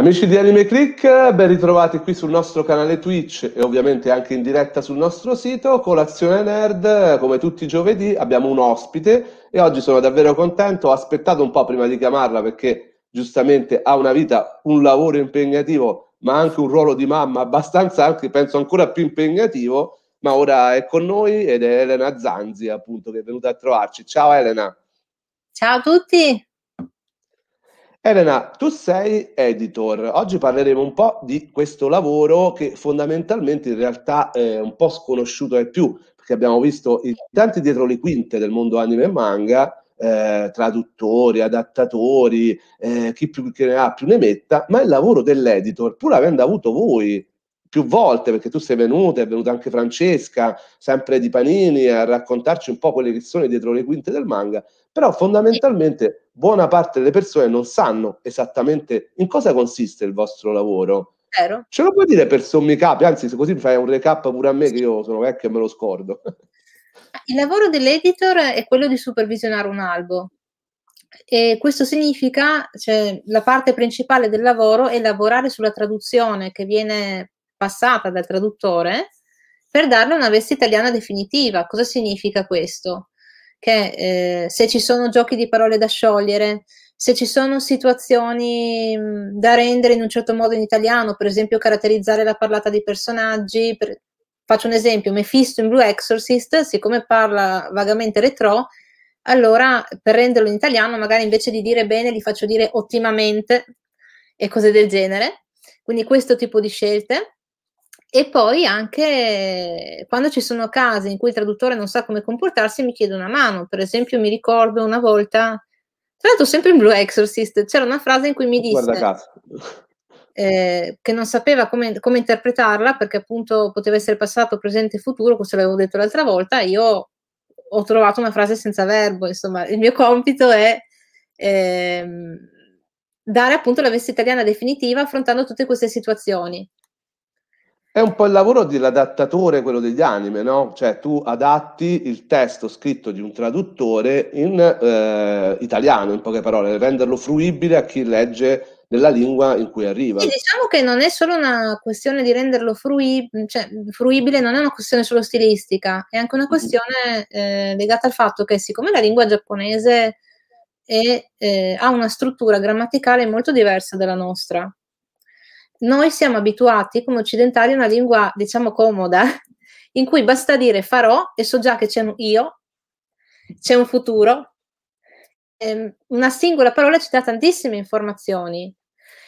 Amici di Anime Click, ben ritrovati qui sul nostro canale Twitch e ovviamente anche in diretta sul nostro sito Colazione Nerd. Come tutti i giovedì abbiamo un ospite e oggi sono davvero contento, ho aspettato un po' prima di chiamarla perché giustamente ha una vita, un lavoro impegnativo ma anche un ruolo di mamma abbastanza, anche penso ancora più impegnativo, ma ora è con noi ed è Elena Zanzi appunto, che è venuta a trovarci. Ciao Elena. Ciao a tutti. Elena, tu sei editor, oggi parleremo un po' di questo lavoro che fondamentalmente in realtà è un po' sconosciuto ai più, perché abbiamo visto i tanti dietro le quinte del mondo anime e manga, traduttori, adattatori, chi più che ne ha più ne metta, ma il lavoro dell'editor, pur avendo avuto voi più volte, perché tu sei venuta, è venuta anche Francesca, sempre di Panini, a raccontarci un po' quelle che sono dietro le quinte del manga, però fondamentalmente buona parte delle persone non sanno esattamente in cosa consiste il vostro lavoro. Vero. Ce lo puoi dire per sommi capi, anzi se così mi fai un recap pure a me che io sono vecchio e me lo scordo. Il lavoro dell'editor è quello di supervisionare un albo e questo significa, cioè, la parte principale del lavoro è lavorare sulla traduzione che viene passata dal traduttore per darle una veste italiana definitiva. Cosa significa questo? Che se ci sono giochi di parole da sciogliere, se ci sono situazioni da rendere in un certo modo in italiano, per esempio caratterizzare la parlata dei personaggi, faccio un esempio, Mephisto in Blue Exorcist, siccome parla vagamente retro, allora per renderlo in italiano magari invece di dire bene li faccio dire ottimamente e cose del genere, quindi questo tipo di scelte. E poi anche quando ci sono casi in cui il traduttore non sa come comportarsi mi chiede una mano. Per esempio mi ricordo una volta, tra l'altro sempre in Blue Exorcist, c'era una frase in cui mi disse che non sapeva come interpretarla perché appunto poteva essere passato, presente e futuro, questo l'avevo detto l'altra volta, io ho trovato una frase senza verbo, insomma il mio compito è dare appunto la veste italiana definitiva affrontando tutte queste situazioni. È un po' il lavoro dell'adattatore, quello degli anime, no? Cioè tu adatti il testo scritto di un traduttore in italiano, in poche parole, renderlo fruibile a chi legge nella lingua in cui arriva. Sì, diciamo che non è solo una questione di renderlo fruibile, non è una questione solo stilistica, è anche una questione legata al fatto che siccome la lingua giapponese è, ha una struttura grammaticale molto diversa dalla nostra, noi siamo abituati come occidentali a una lingua, diciamo, comoda, in cui basta dire farò e so già che c'è un io, c'è un futuro. Una singola parola ci dà tantissime informazioni.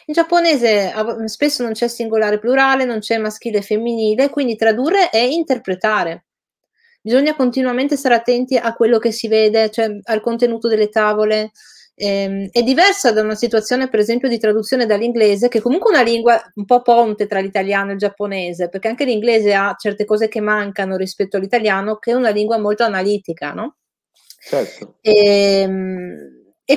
In giapponese spesso non c'è singolare plurale, non c'è maschile e femminile, quindi tradurre è interpretare. Bisogna continuamente stare attenti a quello che si vede, cioè al contenuto delle tavole. È diversa da una situazione per esempio di traduzione dall'inglese, che è comunque una lingua un po' ponte tra l'italiano e il giapponese, perché anche l'inglese ha certe cose che mancano rispetto all'italiano, che è una lingua molto analitica, no? Certo. E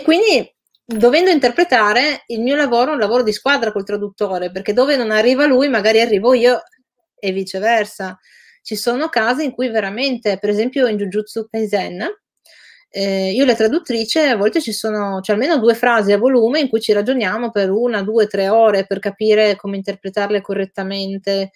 quindi dovendo interpretare, il mio lavoro è un lavoro di squadra col traduttore, perché dove non arriva lui magari arrivo io e viceversa. Ci sono casi in cui veramente, per esempio in Jujutsu Kaisen, io e la traduttrice a volte ci sono, cioè, almeno due frasi a volume in cui ci ragioniamo per una, due, 3 ore per capire come interpretarle correttamente,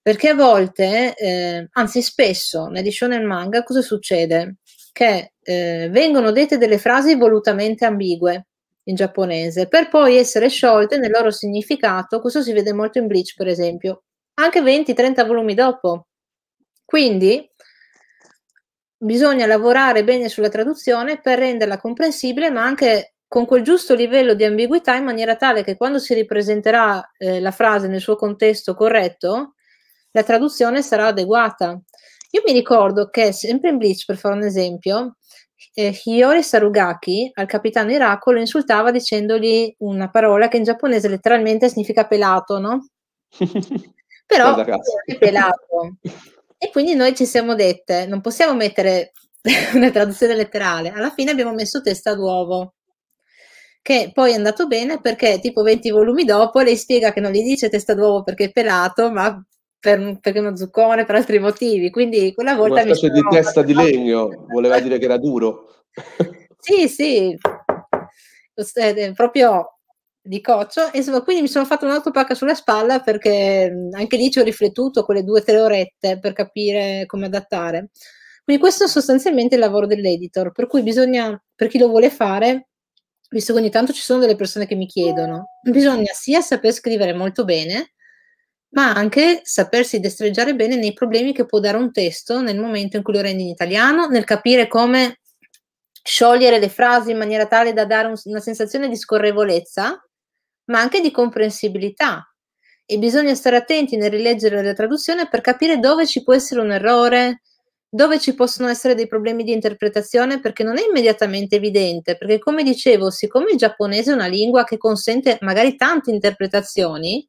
perché a volte, anzi spesso, negli shonen manga cosa succede? Che vengono dette delle frasi volutamente ambigue in giapponese per poi essere sciolte nel loro significato. Questo si vede molto in Bleach per esempio, anche 20-30 volumi dopo, quindi bisogna lavorare bene sulla traduzione per renderla comprensibile, ma anche con quel giusto livello di ambiguità, in maniera tale che quando si ripresenterà la frase nel suo contesto corretto, la traduzione sarà adeguata. Io mi ricordo che, sempre in Bleach, per fare un esempio, Hiyori Sarugaki al capitano Iraco lo insultava dicendogli una parola che in giapponese letteralmente significa pelato, no? Però è pelato. E quindi noi ci siamo dette, non possiamo mettere una traduzione letterale, alla fine abbiamo messo testa d'uovo, che poi è andato bene perché tipo 20 volumi dopo lei spiega che non gli dice testa d'uovo perché è pelato, ma perché è uno zuccone, per altri motivi, quindi quella volta... Una specie di testa di legno, voleva dire che era duro. Sì, sì, proprio di coccio, e quindi mi sono fatto un'autopacca sulla spalla, perché anche lì ci ho riflettuto quelle 2 o 3 orette per capire come adattare. Quindi questo è sostanzialmente il lavoro dell'editor, per cui bisogna, per chi lo vuole fare, visto che ogni tanto ci sono delle persone che mi chiedono, bisogna sia saper scrivere molto bene, ma anche sapersi destreggiare bene nei problemi che può dare un testo nel momento in cui lo rendi in italiano, nel capire come sciogliere le frasi in maniera tale da dare una sensazione di scorrevolezza, ma anche di comprensibilità. E bisogna stare attenti nel rileggere la traduzione per capire dove ci può essere un errore, dove ci possono essere dei problemi di interpretazione, perché non è immediatamente evidente, perché come dicevo, siccome il giapponese è una lingua che consente magari tante interpretazioni,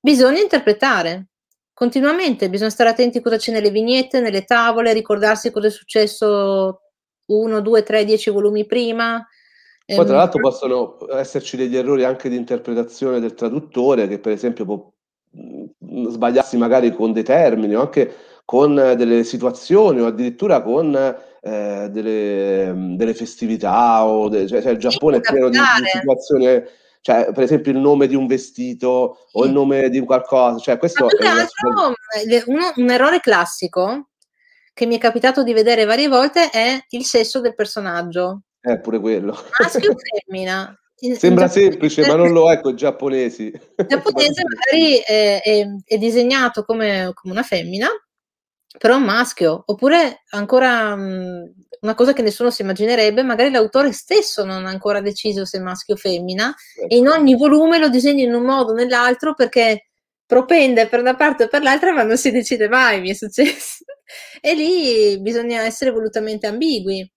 bisogna interpretare continuamente, bisogna stare attenti a cosa c'è nelle vignette, nelle tavole, ricordarsi cosa è successo 1, 2, 3, 10 volumi prima. Poi tra l'altro possono esserci degli errori anche di interpretazione del traduttore, che per esempio può sbagliarsi magari con dei termini o anche con delle situazioni o addirittura con delle festività o cioè il Giappone è pieno di situazioni, cioè per esempio il nome di un vestito o il nome di qualcosa, cioè questo è un errore classico che mi è capitato di vedere varie volte, è il sesso del personaggio, è pure quello maschio o femmina. Sembra semplice, ma non lo è con i giapponesi. Il giapponese magari è disegnato come una femmina, però un maschio, oppure ancora una cosa che nessuno si immaginerebbe, magari l'autore stesso non ha ancora deciso se è maschio o femmina, certo. E in ogni volume lo disegna in un modo o nell'altro, perché propende per una parte o per l'altra, ma non si decide mai, mi è successo. E lì bisogna essere volutamente ambigui.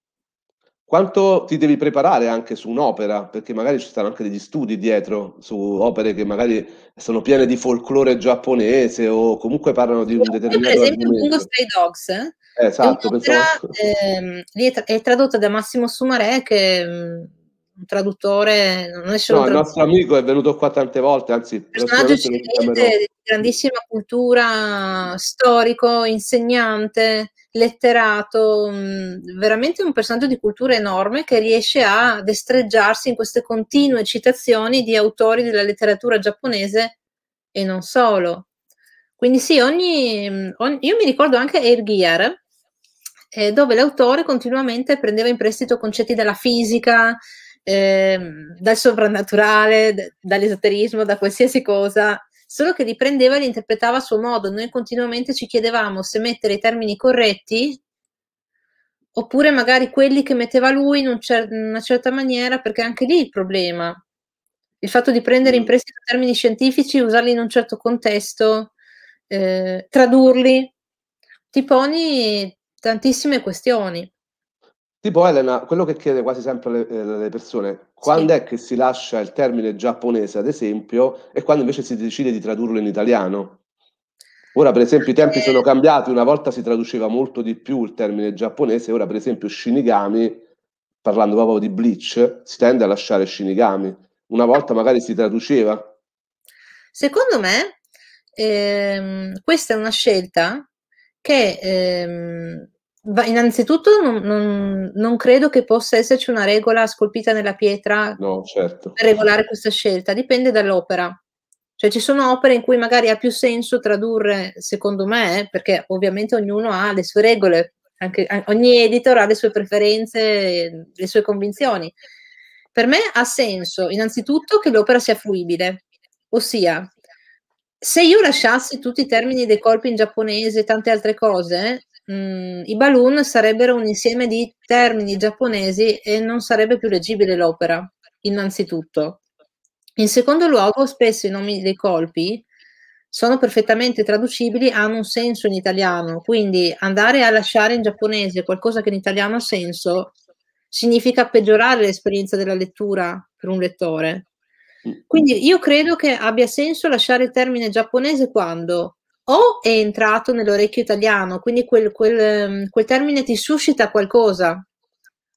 Quanto ti devi preparare anche su un'opera, perché magari ci stanno anche degli studi dietro su opere che magari sono piene di folklore giapponese o comunque parlano di un determinato... Per esempio il Stay Dogs, esatto, è tradotta da Massimo Sumare, che è un traduttore, non è solo un traduttore. Il nostro amico è venuto qua tante volte, anzi... Personaggio eccellente, di grandissima cultura, storico, insegnante... letterato, veramente un personaggio di cultura enorme che riesce a destreggiarsi in queste continue citazioni di autori della letteratura giapponese e non solo. Quindi sì, io mi ricordo anche Air Gear, dove l'autore continuamente prendeva in prestito concetti dalla fisica, dal sovrannaturale, dall'esoterismo, da qualsiasi cosa, solo che li prendeva e li interpretava a suo modo. Noi continuamente ci chiedevamo se mettere i termini corretti, oppure magari quelli che metteva lui in una certa maniera, perché anche lì il problema, il fatto di prendere in prestito termini scientifici, usarli in un certo contesto, tradurli, ti poni tantissime questioni. Tipo Elena, quello che chiede quasi sempre le persone, quando è che si lascia il termine giapponese, ad esempio, e quando invece si decide di tradurlo in italiano? Ora, per esempio, i tempi sono cambiati, una volta si traduceva molto di più il termine giapponese, ora, per esempio, Shinigami, parlando proprio di Bleach, si tende a lasciare Shinigami. Una volta magari si traduceva. Secondo me, questa è una scelta che... innanzitutto non credo che possa esserci una regola scolpita nella pietra, no, certo, per regolare questa scelta, dipende dall'opera. Cioè ci sono opere in cui magari ha più senso tradurre, secondo me, perché ovviamente ognuno ha le sue regole, anche, ogni editor ha le sue preferenze, le sue convinzioni. Per me ha senso innanzitutto che l'opera sia fruibile, ossia se io lasciassi tutti i termini dei colpi in giapponese e tante altre cose, i balloon sarebbero un insieme di termini giapponesi e non sarebbe più leggibile l'opera, innanzitutto. In secondo luogo, spesso i nomi dei colpi sono perfettamente traducibili, hanno un senso in italiano, quindi andare a lasciare in giapponese qualcosa che in italiano ha senso significa peggiorare l'esperienza della lettura per un lettore. Quindi io credo che abbia senso lasciare il termine giapponese quando o è entrato nell'orecchio italiano, quindi quel termine ti suscita qualcosa,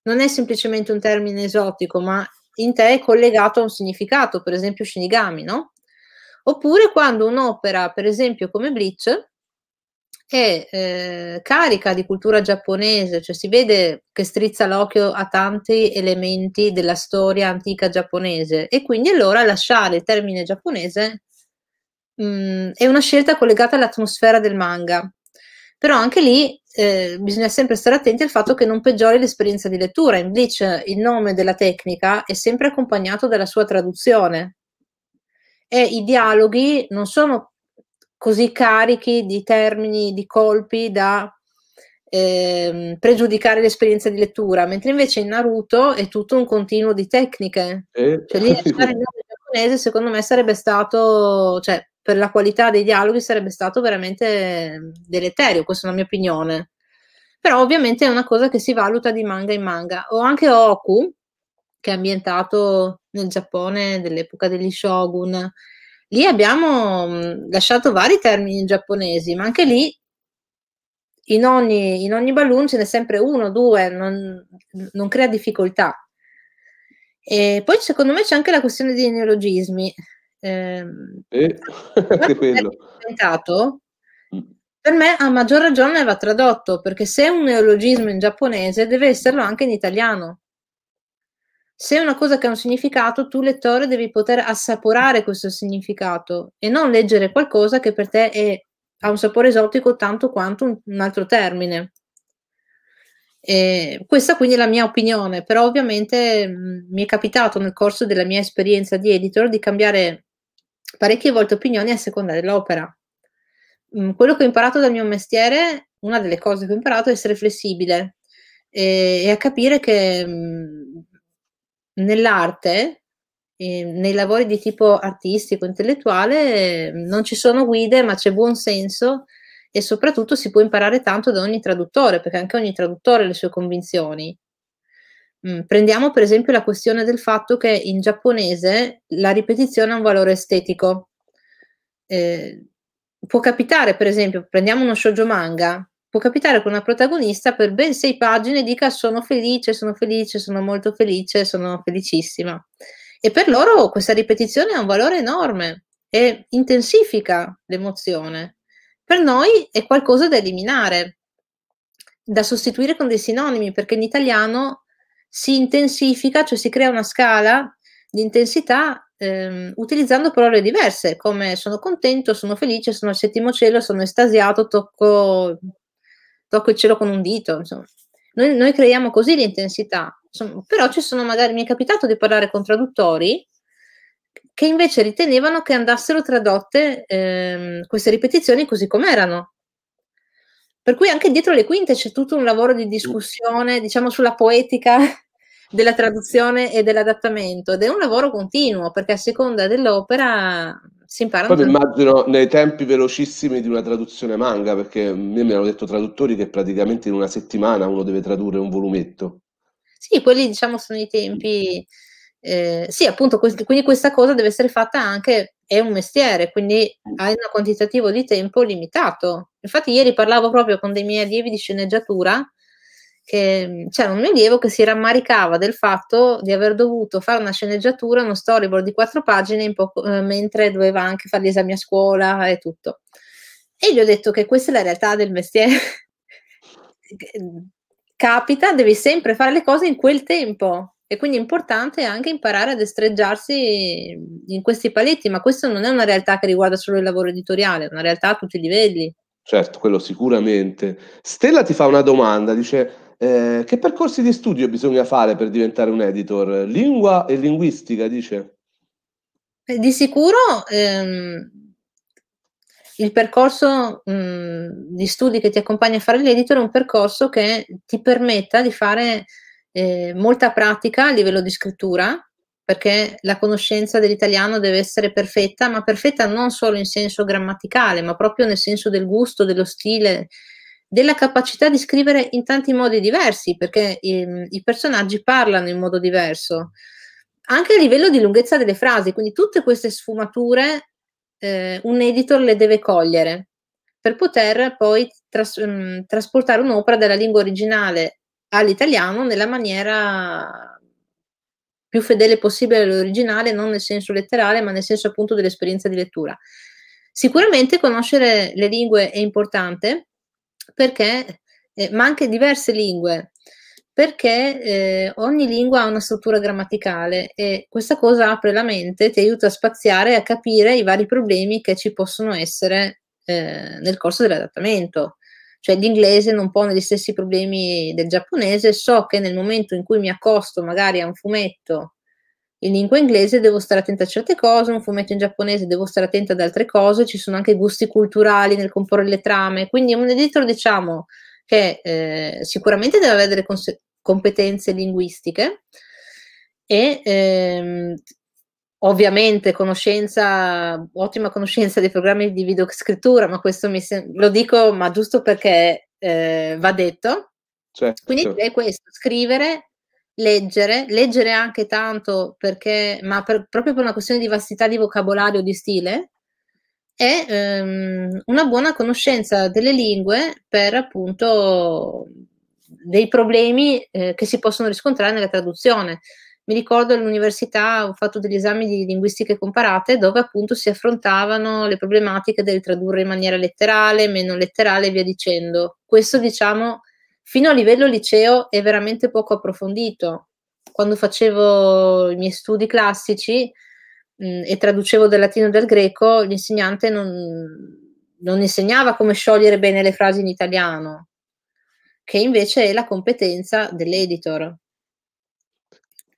non è semplicemente un termine esotico, ma in te è collegato a un significato, per esempio Shinigami, no? Oppure quando un'opera, per esempio come Bleach, è carica di cultura giapponese, cioè si vede che strizza l'occhio a tanti elementi della storia antica giapponese, e quindi allora lasciare il termine giapponese è una scelta collegata all'atmosfera del manga. Però anche lì bisogna sempre stare attenti al fatto che non peggiori l'esperienza di lettura. In Bleach il nome della tecnica è sempre accompagnato dalla sua traduzione e i dialoghi non sono così carichi di termini, di colpi da pregiudicare l'esperienza di lettura, mentre invece in Naruto è tutto un continuo di tecniche. Cioè lì lasciare il nome giapponese secondo me sarebbe stato... cioè, per la qualità dei dialoghi sarebbe stato veramente deleterio, questa è la mia opinione. Però ovviamente è una cosa che si valuta di manga in manga. O anche Oku, che è ambientato nel Giappone dell'epoca degli Shogun. Lì abbiamo lasciato vari termini giapponesi, ma anche lì in ogni balloon ce n'è sempre uno, due, non crea difficoltà. E poi secondo me c'è anche la questione dei neologismi. Per me a maggior ragione va tradotto, perché se un neologismo in giapponese deve esserlo anche in italiano. Se è una cosa che ha un significato, tu lettore devi poter assaporare questo significato e non leggere qualcosa che per te ha un sapore esotico tanto quanto un altro termine. Questa quindi è la mia opinione, però ovviamente mi è capitato nel corso della mia esperienza di editor di cambiare parecchie volte opinioni a seconda dell'opera. Quello che ho imparato dal mio mestiere, una delle cose che ho imparato è essere flessibile e a capire che nell'arte, nei lavori di tipo artistico, intellettuale, non ci sono guide, ma c'è buon senso e soprattutto si può imparare tanto da ogni traduttore, perché anche ogni traduttore ha le sue convinzioni. Prendiamo per esempio la questione del fatto che in giapponese la ripetizione ha un valore estetico. Può capitare, per esempio, prendiamo uno shoujo manga, può capitare che una protagonista per ben 6 pagine dica sono felice, sono molto felice, sono felicissima. E per loro questa ripetizione ha un valore enorme e intensifica l'emozione. Per noi è qualcosa da eliminare, da sostituire con dei sinonimi, perché in italiano si intensifica, cioè si crea una scala di intensità utilizzando parole diverse, come sono contento, sono felice, sono al settimo cielo, sono estasiato, tocco il cielo con un dito. Insomma. Noi creiamo così l'intensità, però ci sono magari, mi è capitato di parlare con traduttori che invece ritenevano che andassero tradotte queste ripetizioni così com'erano. Per cui anche dietro le quinte c'è tutto un lavoro di discussione, diciamo, sulla poetica della traduzione e dell'adattamento, ed è un lavoro continuo, perché a seconda dell'opera si imparano. Poi immagino nei tempi velocissimi di una traduzione manga, perché a me mi hanno detto traduttori che praticamente in una settimana uno deve tradurre un volumetto. Sì, quelli diciamo sono i tempi... sì, appunto, quindi questa cosa deve essere fatta anche, è un mestiere, quindi hai un quantitativo di tempo limitato. Infatti ieri parlavo proprio con dei miei allievi di sceneggiatura, che c'era un mio allievo che si rammaricava del fatto di aver dovuto fare una sceneggiatura, uno storyboard di 4 pagine, mentre doveva anche fare gli esami a scuola e tutto. E gli ho detto che questa è la realtà del mestiere. Capita, devi sempre fare le cose in quel tempo. E quindi è importante anche imparare a destreggiarsi in questi paletti, ma questa non è una realtà che riguarda solo il lavoro editoriale, è una realtà a tutti i livelli. Certo, quello sicuramente. Stella ti fa una domanda, dice che percorsi di studio bisogna fare per diventare un editor? Lingua e linguistica, dice. Di sicuro il percorso di studi che ti accompagna a fare l'editor è un percorso che ti permetta di fare... molta pratica a livello di scrittura, perché la conoscenza dell'italiano deve essere perfetta, ma perfetta non solo in senso grammaticale, ma proprio nel senso del gusto, dello stile, della capacità di scrivere in tanti modi diversi, perché i personaggi parlano in modo diverso, anche a livello di lunghezza delle frasi, quindi tutte queste sfumature un editor le deve cogliere per poter poi trasportare un'opera dalla lingua originale all'italiano nella maniera più fedele possibile all'originale, non nel senso letterale, ma nel senso appunto dell'esperienza di lettura. Sicuramente conoscere le lingue è importante, perché, ma anche diverse lingue, perché ogni lingua ha una struttura grammaticale e questa cosa apre la mente, ti aiuta a spaziare e a capire i vari problemi che ci possono essere nel corso dell'adattamento. Cioè l'inglese non pone gli stessi problemi del giapponese, so che nel momento in cui mi accosto magari a un fumetto in lingua inglese devo stare attenta a certe cose, un fumetto in giapponese devo stare attenta ad altre cose, ci sono anche gusti culturali nel comporre le trame, quindi un editor, diciamo, che sicuramente deve avere delle competenze linguistiche e ovviamente conoscenza, ottima conoscenza dei programmi di videoscrittura, ma questo lo dico ma giusto perché va detto. Certo. Quindi è questo, scrivere, leggere anche tanto, perché, ma proprio per una questione di vastità di vocabolario, di stile, e una buona conoscenza delle lingue per appunto dei problemi che si possono riscontrare nella traduzione. Mi ricordo all'università ho fatto degli esami di linguistiche comparate dove appunto si affrontavano le problematiche del tradurre in maniera letterale, meno letterale e via dicendo. Questo, diciamo, fino a livello liceo è veramente poco approfondito. Quando facevo i miei studi classici e traducevo del latino e del greco, l'insegnante non insegnava come sciogliere bene le frasi in italiano, che invece è la competenza dell'editor.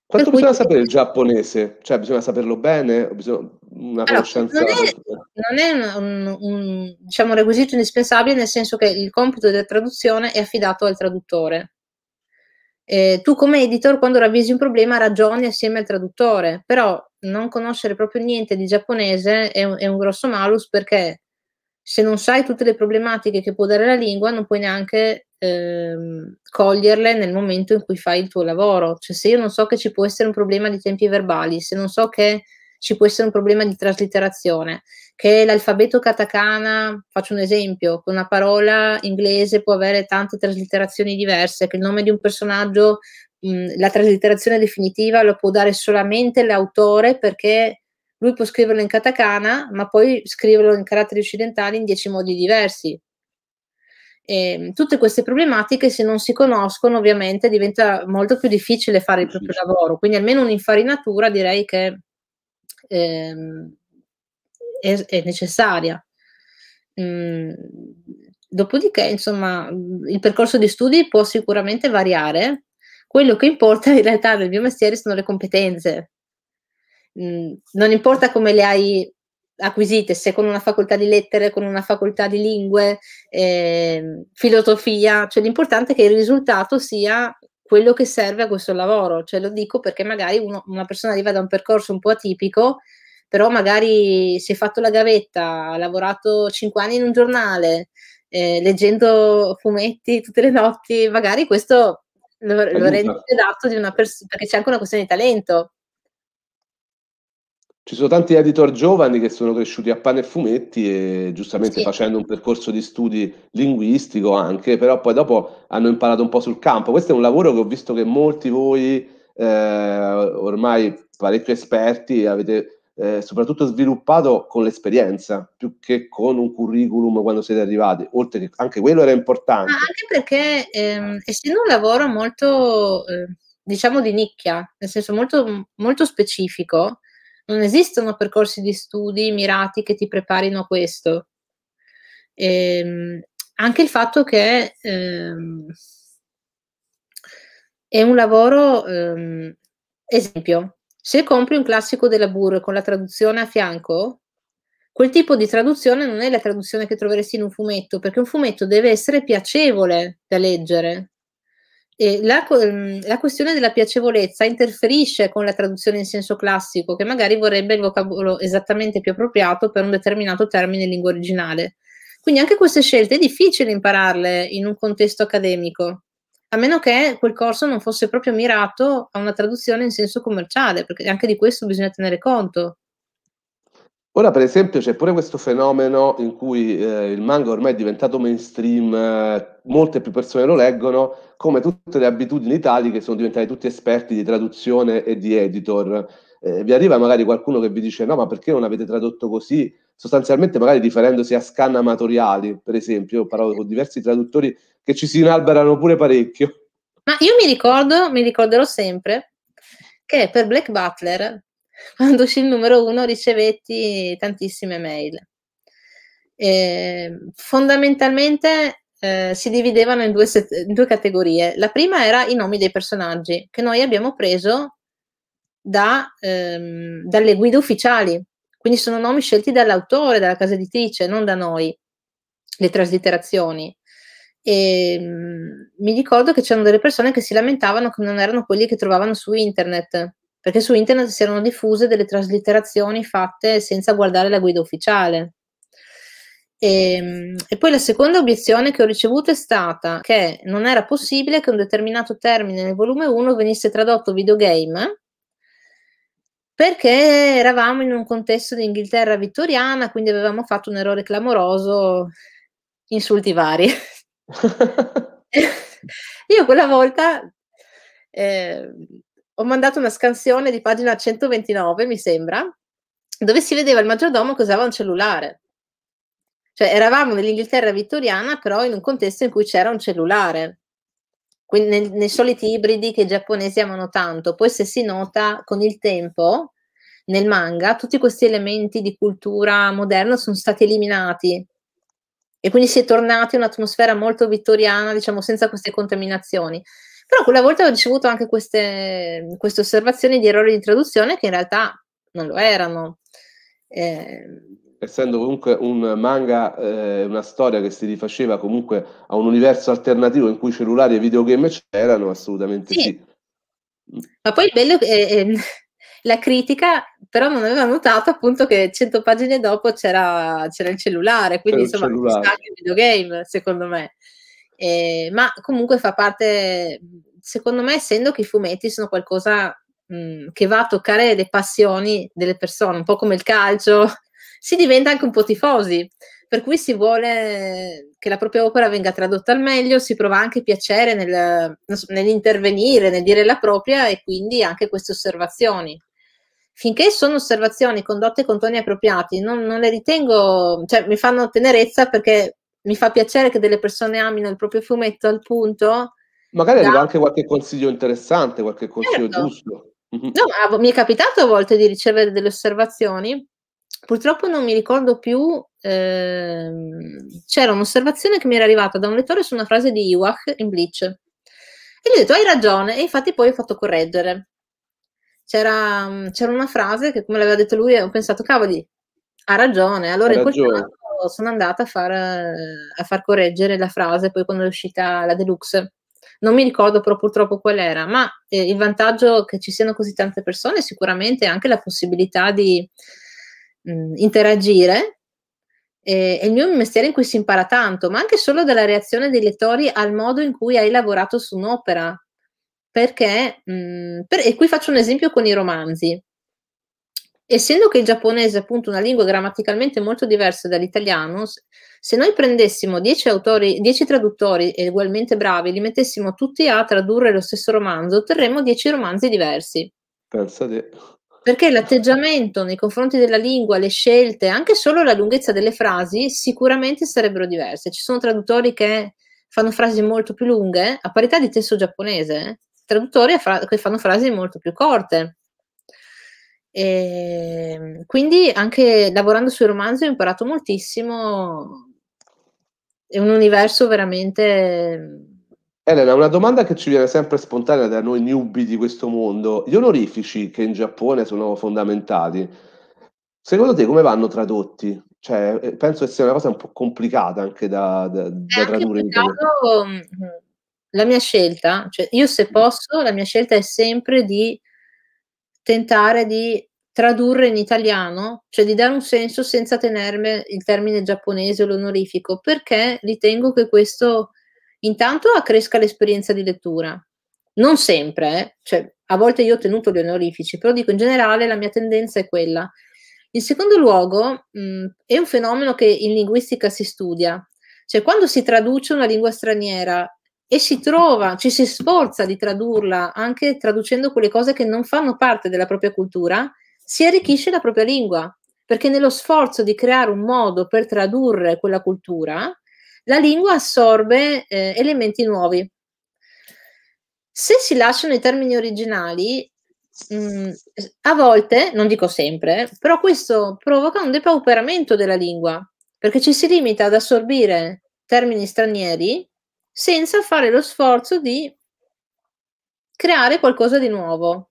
Quanto bisogna sapere il giapponese? Cioè bisogna saperlo bene? O bisogna una conoscenza? Non è un diciamo, requisito indispensabile, nel senso che il compito della traduzione è affidato al traduttore. Tu come editor, quando ravvisi un problema, ragioni assieme al traduttore, però non conoscere proprio niente di giapponese è un grosso malus, perché se non sai tutte le problematiche che può dare la lingua non puoi neanche coglierle nel momento in cui fai il tuo lavoro. Cioè, se io non so che ci può essere un problema di tempi verbali, se non so che ci può essere un problema di traslitterazione, che l'alfabeto katakana, faccio un esempio, che una parola inglese può avere tante traslitterazioni diverse, che il nome di un personaggio, la traslitterazione definitiva lo può dare solamente l'autore, perché lui può scriverlo in katakana ma poi scriverlo in caratteri occidentali in 10 modi diversi. E tutte queste problematiche, se non si conoscono, ovviamente diventa molto più difficile fare il proprio lavoro, quindi almeno un'infarinatura direi che è necessaria. Dopodiché, insomma, il percorso di studi può sicuramente variare, quello che importa in realtà nel mio mestiere sono le competenze, non importa come le hai acquisite, se con una facoltà di lettere, con una facoltà di lingue, filosofia, cioè l'importante è che il risultato sia quello che serve a questo lavoro. Cioè, lo dico perché magari una persona arriva da un percorso un po' atipico, però magari si è fatto la gavetta, ha lavorato 5 anni in un giornale, leggendo fumetti tutte le notti, magari questo lo rende adatto di una persona, perché c'è anche una questione di talento. Ci sono tanti editor giovani che sono cresciuti a pane e fumetti e giustamente, sì, facendo un percorso di studi linguistico anche, però poi dopo hanno imparato un po' sul campo. Questo è un lavoro che ho visto che molti voi, ormai parecchio esperti, avete soprattutto sviluppato con l'esperienza, più che con un curriculum quando siete arrivati, oltre che anche quello era importante. Ma anche perché essendo un lavoro molto, diciamo, di nicchia, nel senso molto, molto specifico, non esistono percorsi di studi mirati che ti preparino a questo. Anche il fatto che è un lavoro, esempio, se compri un classico della Burr con la traduzione a fianco, quel tipo di traduzione non è la traduzione che troveresti in un fumetto, perché un fumetto deve essere piacevole da leggere. E la questione della piacevolezza interferisce con la traduzione in senso classico, che magari vorrebbe il vocabolo esattamente più appropriato per un determinato termine in lingua originale. Quindi anche queste scelte è difficile impararle in un contesto accademico, a meno che quel corso non fosse proprio mirato a una traduzione in senso commerciale, perché anche di questo bisogna tenere conto. Ora, per esempio, c'è pure questo fenomeno in cui il manga ormai è diventato mainstream, molte più persone lo leggono, come tutte le abitudini tali che sono diventati tutti esperti di traduzione e di editor. Vi arriva magari qualcuno che vi dice no, ma perché non avete tradotto così? Sostanzialmente magari riferendosi a scan amatoriali, per esempio. Io ho parlato con diversi traduttori che ci si inalberano pure parecchio. Ma io mi ricordo, mi ricorderò sempre, che per Black Butler, quando uscì il numero 1, ricevetti tantissime mail. Fondamentalmente si dividevano in due categorie. La prima era i nomi dei personaggi, che noi abbiamo preso dalle guide ufficiali. Quindi sono nomi scelti dall'autore, dalla casa editrice, non da noi, le traslitterazioni. E mi ricordo che c'erano delle persone che si lamentavano che non erano quelli che trovavano su internet, perché su internet si erano diffuse delle traslitterazioni fatte senza guardare la guida ufficiale. E poi la seconda obiezione che ho ricevuto è stata che non era possibile che un determinato termine nel volume 1 venisse tradotto videogame, perché eravamo in un contesto di Inghilterra vittoriana, quindi avevamo fatto un errore clamoroso, insulti vari. Io quella volta ho mandato una scansione di pagina 129, mi sembra, dove si vedeva il maggiordomo che usava un cellulare. Cioè eravamo nell'Inghilterra vittoriana, però in un contesto in cui c'era un cellulare, quindi nei soliti ibridi che i giapponesi amano tanto. Poi se si nota con il tempo nel manga, tutti questi elementi di cultura moderna sono stati eliminati, e quindi si è tornati in un'atmosfera molto vittoriana, diciamo, senza queste contaminazioni. Però quella volta ho ricevuto anche queste osservazioni di errori di traduzione che in realtà non lo erano. Essendo comunque un manga, una storia che si rifaceva comunque a un universo alternativo in cui cellulari e videogame c'erano, assolutamente sì. Ma poi il bello la critica però non aveva notato appunto che 100 pagine dopo c'era il cellulare, quindi insomma c'è anche il videogame, secondo me. Ma comunque fa parte, secondo me, essendo che i fumetti sono qualcosa che va a toccare le passioni delle persone, un po' come il calcio, si diventa anche un po' tifosi, per cui si vuole che la propria opera venga tradotta al meglio, si prova anche piacere nell'intervenire, nel dire la propria, e quindi anche queste osservazioni. Finché sono osservazioni condotte con toni appropriati, non le ritengo, cioè mi fanno tenerezza, perché mi fa piacere che delle persone amino il proprio fumetto al punto. Magari arriva anche qualche consiglio interessante, qualche consiglio giusto. No, mi è capitato a volte di ricevere delle osservazioni. Purtroppo non mi ricordo più, c'era un'osservazione che mi era arrivata da un lettore su una frase di Iwak in Bleach, e gli ho detto hai ragione, e infatti poi ho fatto correggere. C'era una frase che, come l'aveva detto lui, e ho pensato cavoli, ha ragione, allora in quel caso sono andata a far correggere la frase poi quando è uscita la deluxe. Non mi ricordo però purtroppo qual era, ma il vantaggio che ci siano così tante persone sicuramente è anche la possibilità di interagire. È il mio mestiere in cui si impara tanto, ma anche solo dalla reazione dei lettori al modo in cui hai lavorato su un'opera, perché e qui faccio un esempio con i romanzi. Essendo che il giapponese è appunto una lingua grammaticalmente molto diversa dall'italiano, se noi prendessimo 10 autori, 10 traduttori ugualmente bravi, li mettessimo tutti a tradurre lo stesso romanzo, otterremmo 10 romanzi diversi. Pensate. Perché l'atteggiamento nei confronti della lingua, le scelte, anche solo la lunghezza delle frasi, sicuramente sarebbero diverse. Ci sono traduttori che fanno frasi molto più lunghe, a parità di testo giapponese, traduttori che fanno frasi molto più corte. E quindi anche lavorando sui romanzi ho imparato moltissimo. È un universo veramente... Elena, una domanda che ci viene sempre spontanea da noi newbie di questo mondo. Gli onorifici che in Giappone sono fondamentali, secondo te come vanno tradotti? Cioè, penso che sia una cosa un po' complicata anche da tradurre in italiano. La mia scelta, cioè io se posso, la mia scelta è sempre di tentare di tradurre in italiano, cioè di dare un senso senza tenermi il termine giapponese o l'onorifico, perché ritengo che questo... intanto accresca l'esperienza di lettura. Non sempre, cioè, a volte io ho tenuto gli onorifici, però dico in generale la mia tendenza è quella. In secondo luogo, è un fenomeno che in linguistica si studia, cioè quando si traduce una lingua straniera e si trova, ci si sforza di tradurla, anche traducendo quelle cose che non fanno parte della propria cultura, si arricchisce la propria lingua, perché nello sforzo di creare un modo per tradurre quella cultura, la lingua assorbe elementi nuovi. Se si lasciano i termini originali, a volte, non dico sempre, però questo provoca un depauperamento della lingua, perché ci si limita ad assorbire termini stranieri senza fare lo sforzo di creare qualcosa di nuovo.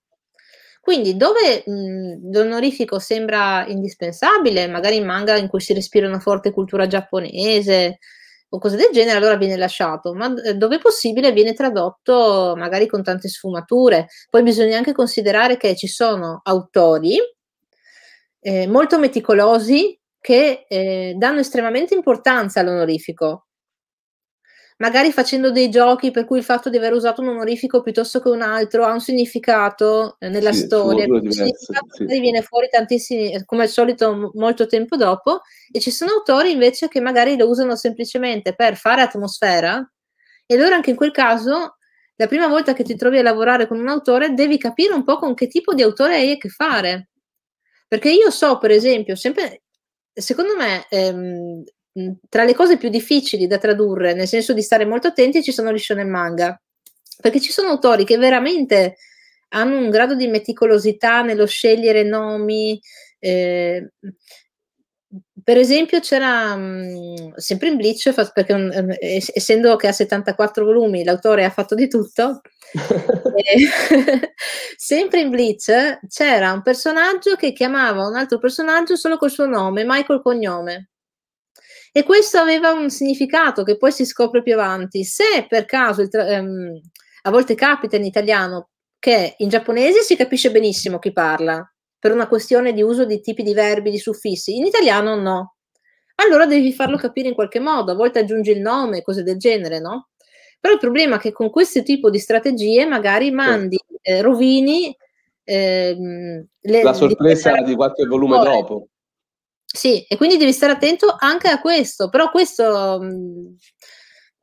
Quindi dove l'onorifico sembra indispensabile, magari in manga in cui si respira una forte cultura giapponese o cose del genere, allora viene lasciato, ma dove è possibile viene tradotto magari con tante sfumature. Poi bisogna anche considerare che ci sono autori molto meticolosi che danno estremamente importanza all'onorifico, magari facendo dei giochi per cui il fatto di aver usato un onorifico piuttosto che un altro ha un significato nella storia, viene fuori tantissimi, come al solito, molto tempo dopo, e ci sono autori invece che magari lo usano semplicemente per fare atmosfera, e allora anche in quel caso la prima volta che ti trovi a lavorare con un autore devi capire un po' con che tipo di autore hai a che fare, perché io so, per esempio, sempre, secondo me tra le cose più difficili da tradurre, nel senso di stare molto attenti, ci sono gli shonen manga, perché ci sono autori che veramente hanno un grado di meticolosità nello scegliere nomi. Per esempio c'era, sempre in Bleach, perché essendo che ha 74 volumi l'autore ha fatto di tutto, sempre in Bleach c'era un personaggio che chiamava un altro personaggio solo col suo nome, mai col cognome. E questo aveva un significato che poi si scopre più avanti. Se per caso, a volte capita in italiano, che in giapponese si capisce benissimo chi parla, per una questione di uso di tipi di verbi, di suffissi, in italiano no. Allora devi farlo capire in qualche modo, a volte aggiungi il nome, cose del genere, no? Però il problema è che con questo tipo di strategie magari mandi, rovini... la sorpresa di qualche volume dopo. Sì, e quindi devi stare attento anche a questo, però questo,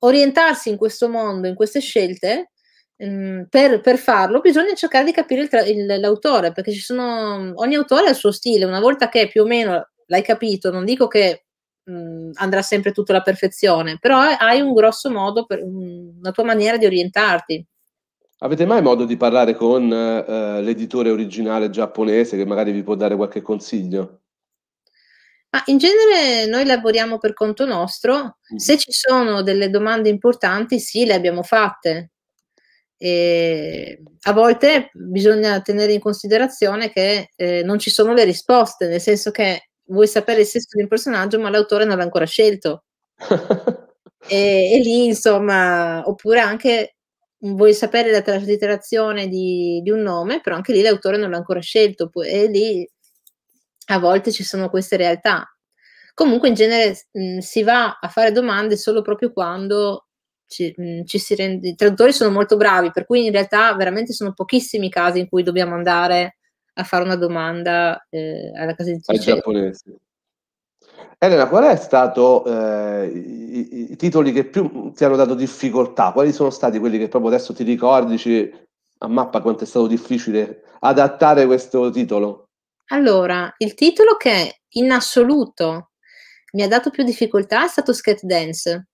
orientarsi in questo mondo, in queste scelte, per farlo bisogna cercare di capire l'autore, perché ci sono, ogni autore ha il suo stile, una volta che più o meno l'hai capito, non dico che andrà sempre tutto alla perfezione, però hai un grosso modo, una tua maniera di orientarti. Avete mai modo di parlare con l'editore originale giapponese che magari vi può dare qualche consiglio? Ah, in genere noi lavoriamo per conto nostro, se ci sono delle domande importanti sì, le abbiamo fatte, e a volte bisogna tenere in considerazione che non ci sono le risposte, nel senso che vuoi sapere il sesso di un personaggio ma l'autore non l'ha ancora scelto, e lì insomma, oppure anche vuoi sapere la traslitterazione di un nome, però anche lì l'autore non l'ha ancora scelto, e lì... A volte ci sono queste realtà. Comunque in genere si va a fare domande solo proprio quando ci si rende... I traduttori sono molto bravi, per cui in realtà veramente sono pochissimi i casi in cui dobbiamo andare a fare una domanda alla casa editrice. Al giapponese. Elena, qual è stato i titoli che più ti hanno dato difficoltà? Quali sono stati quelli che proprio adesso ti ricordi, a mappa, quanto è stato difficile adattare questo titolo? Allora, il titolo che in assoluto mi ha dato più difficoltà è stato Sket Dance,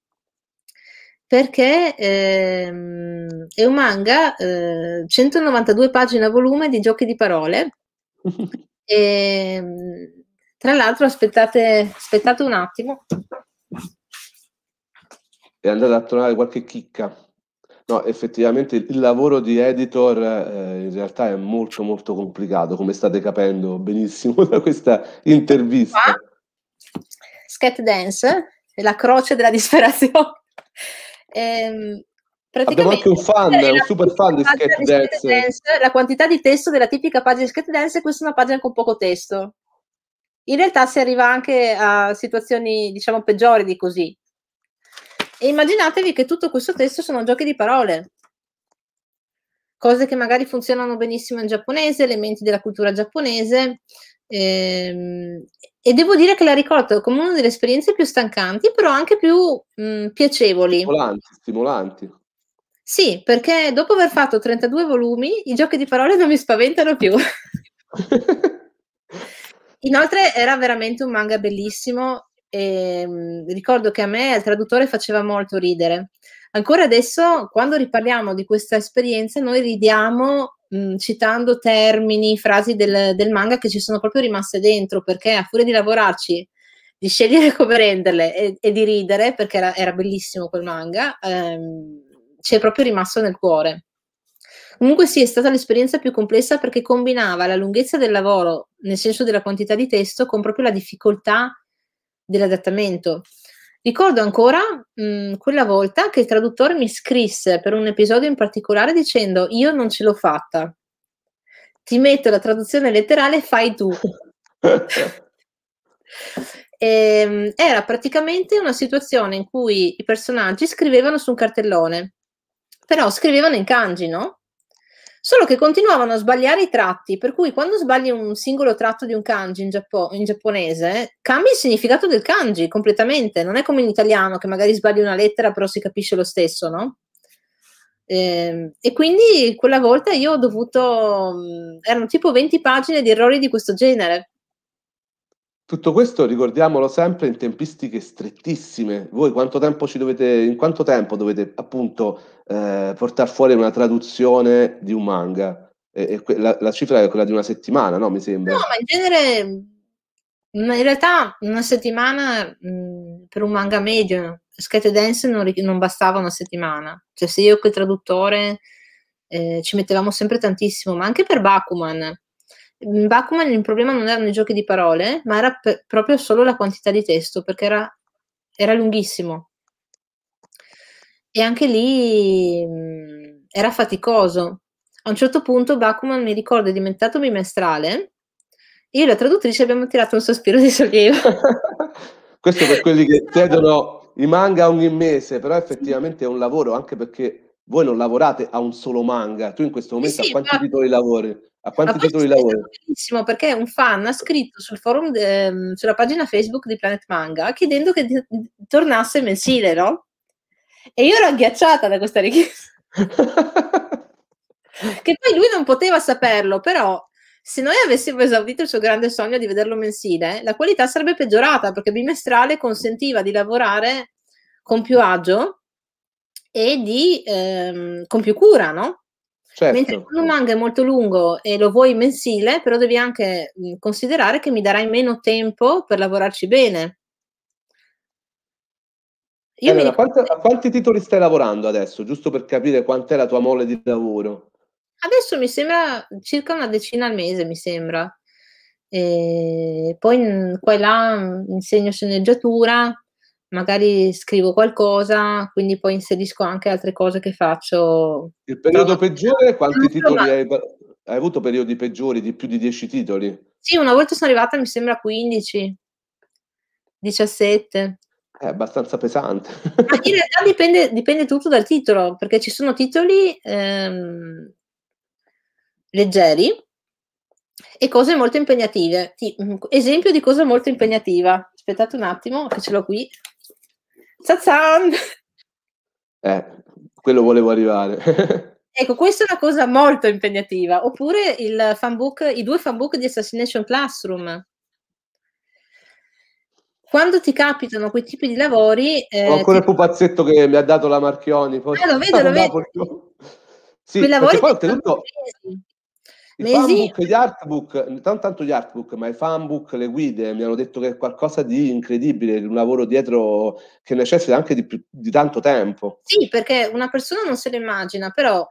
perché è un manga, 192 pagine a volume di giochi di parole, e, tra l'altro aspettate un attimo. E andate a trovare qualche chicca. No, effettivamente il lavoro di editor in realtà è molto molto complicato, come state capendo benissimo da questa intervista. Sket Dance è la croce della disperazione. Abbiamo anche un fan, un super fan di Sket Dance. La quantità di testo della tipica pagina di Sket Dance, questa è una pagina con poco testo. In realtà si arriva anche a situazioni, diciamo, peggiori di così. E immaginatevi che tutto questo testo sono giochi di parole, cose che magari funzionano benissimo in giapponese, elementi della cultura giapponese, e devo dire che la ricordo come una delle esperienze più stancanti, però anche più piacevoli. Stimolanti. Sì, perché dopo aver fatto 32 volumi, i giochi di parole non mi spaventano più. Inoltre era veramente un manga bellissimo e ricordo che a me il traduttore faceva molto ridere. Ancora adesso, quando riparliamo di questa esperienza, noi ridiamo citando termini, frasi del manga che ci sono proprio rimaste dentro, perché a furia di lavorarci, di scegliere come renderle e di ridere, perché era bellissimo quel manga, ci è proprio rimasto nel cuore. Comunque sì, è stata l'esperienza più complessa perché combinava la lunghezza del lavoro, nel senso della quantità di testo, con proprio la difficoltà dell'adattamento. Ricordo ancora quella volta che il traduttore mi scrisse per un episodio in particolare dicendo: io non ce l'ho fatta, ti metto la traduzione letterale, fai tu. Era praticamente una situazione in cui i personaggi scrivevano su un cartellone, però scrivevano in kanji, no? Solo che continuavano a sbagliare i tratti, per cui quando sbagli un singolo tratto di un kanji in giapponese, cambia il significato del kanji completamente. Non è come in italiano che magari sbagli una lettera però si capisce lo stesso, no? E quindi quella volta io ho dovuto, erano tipo 20 pagine di errori di questo genere. Tutto questo, ricordiamolo sempre, in tempistiche strettissime. Voi quanto tempo in quanto tempo dovete appunto portare fuori una traduzione di un manga? La cifra è quella di una settimana, no? Mi sembra. No, ma in genere, in realtà una settimana per un manga medio, Sket Dance non bastava una settimana. Cioè se io col traduttore ci mettevamo sempre tantissimo, ma anche per Bakuman. In Bakuman il problema non erano i giochi di parole, ma era proprio solo la quantità di testo, perché era lunghissimo. E anche lì era faticoso. A un certo punto Bakuman, mi ricordo, è diventato bimestrale. Io e la traduttrice abbiamo tirato un sospiro di sollievo. Questo per quelli che chiedono i manga ogni mese, però effettivamente è un lavoro, anche perché voi non lavorate a un solo manga. Tu in questo momento a quanti titoli lavori? A quanti titoli lavori? Bellissimo, perché un fan ha scritto sul forum sulla pagina Facebook di Planet Manga chiedendo che tornasse mensile, no? E io ero agghiacciata da questa richiesta. Che poi lui non poteva saperlo, però se noi avessimo esaudito il suo grande sogno di vederlo mensile, la qualità sarebbe peggiorata, perché bimestrale consentiva di lavorare con più agio e con più cura, no? Certo. Mentre quando un manga è molto lungo e lo vuoi mensile, però devi anche considerare che mi darai meno tempo per lavorarci bene. Io allora, a quanti titoli stai lavorando adesso, giusto per capire quant'è la tua mole di lavoro? Adesso mi sembra circa una decina al mese, mi sembra. E poi qua e là insegno sceneggiatura, magari scrivo qualcosa, quindi poi inserisco anche altre cose che faccio. Il periodo peggiore, quanti titoli hai avuto? Periodi peggiori di più di 10 titoli? Sì, una volta sono arrivata mi sembra 15, 17. È abbastanza pesante. Ma in realtà dipende tutto dal titolo, perché ci sono titoli leggeri e cose molto impegnative. Esempio di cosa molto impegnativa. Aspettate un attimo che ce l'ho qui. Zazan! Quello volevo arrivare. Ecco, questa è una cosa molto impegnativa. Oppure il fanbook, i due fanbook di Assassination Classroom. Quando ti capitano quei tipi di lavori... Ho ancora il pupazzetto che mi ha dato la Marchioni. Poi... lo vedo. Sì, perché poi ho tenuto... I fanbook, gli artbook, tanto gli artbook, ma i fanbook, le guide, mi hanno detto che è qualcosa di incredibile, un lavoro dietro che necessita anche di tanto tempo. Sì, perché una persona non se lo immagina, però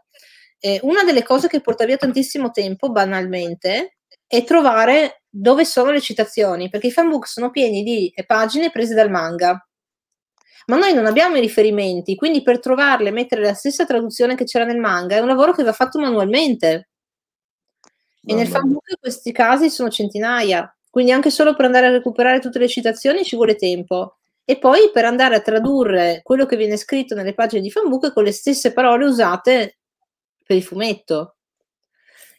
una delle cose che porta via tantissimo tempo, banalmente, è trovare dove sono le citazioni, perché i fanbook sono pieni di pagine prese dal manga, ma noi non abbiamo i riferimenti, quindi per trovarle, mettere la stessa traduzione che c'era nel manga, è un lavoro che va fatto manualmente. E nel fanbook questi casi sono centinaia, quindi anche solo per andare a recuperare tutte le citazioni ci vuole tempo, e poi per andare a tradurre quello che viene scritto nelle pagine di fanbook con le stesse parole usate per il fumetto.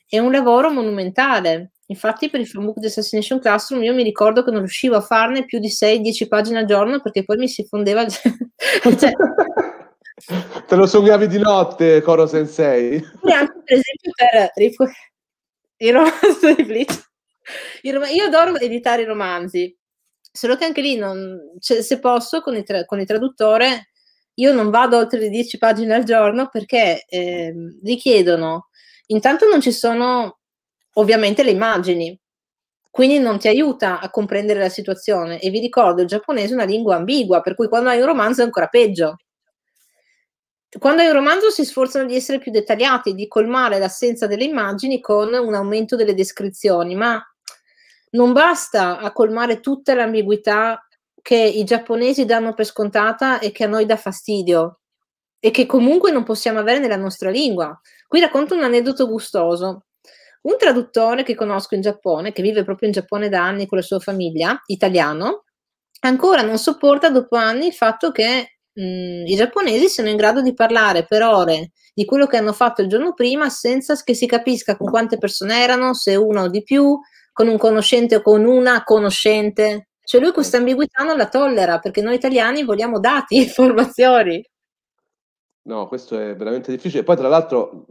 È un lavoro monumentale. Infatti per il fanbook di Assassination Classroom io mi ricordo che non riuscivo a farne più di 6-10 pagine al giorno, perché poi mi si fondeva cioè, Te lo sognavi di notte, Koro Sensei? E anche per esempio per il romanzo di Bleach. Io adoro editare i romanzi, solo che anche lì, non, cioè, se posso, con il traduttore, io non vado oltre le 10 pagine al giorno perché richiedono. Intanto non ci sono ovviamente le immagini, quindi non ti aiuta a comprendere la situazione. E vi ricordo, il giapponese è una lingua ambigua, per cui quando hai un romanzo è ancora peggio. Quando hai un romanzo si sforzano di essere più dettagliati, di colmare l'assenza delle immagini con un aumento delle descrizioni, ma non basta a colmare tutta l'ambiguità che i giapponesi danno per scontata e che a noi dà fastidio e che comunque non possiamo avere nella nostra lingua. Qui racconto un aneddoto gustoso. Un traduttore che conosco in Giappone, che vive proprio in Giappone da anni con la sua famiglia, italiano, ancora non sopporta dopo anni il fatto che i giapponesi siano in grado di parlare per ore di quello che hanno fatto il giorno prima senza che si capisca con quante persone erano, se una o di più, con un conoscente o con una conoscente. Cioè lui questa ambiguità non la tollera, perché noi italiani vogliamo dati, informazioni. No, questo è veramente difficile. Poi tra l'altro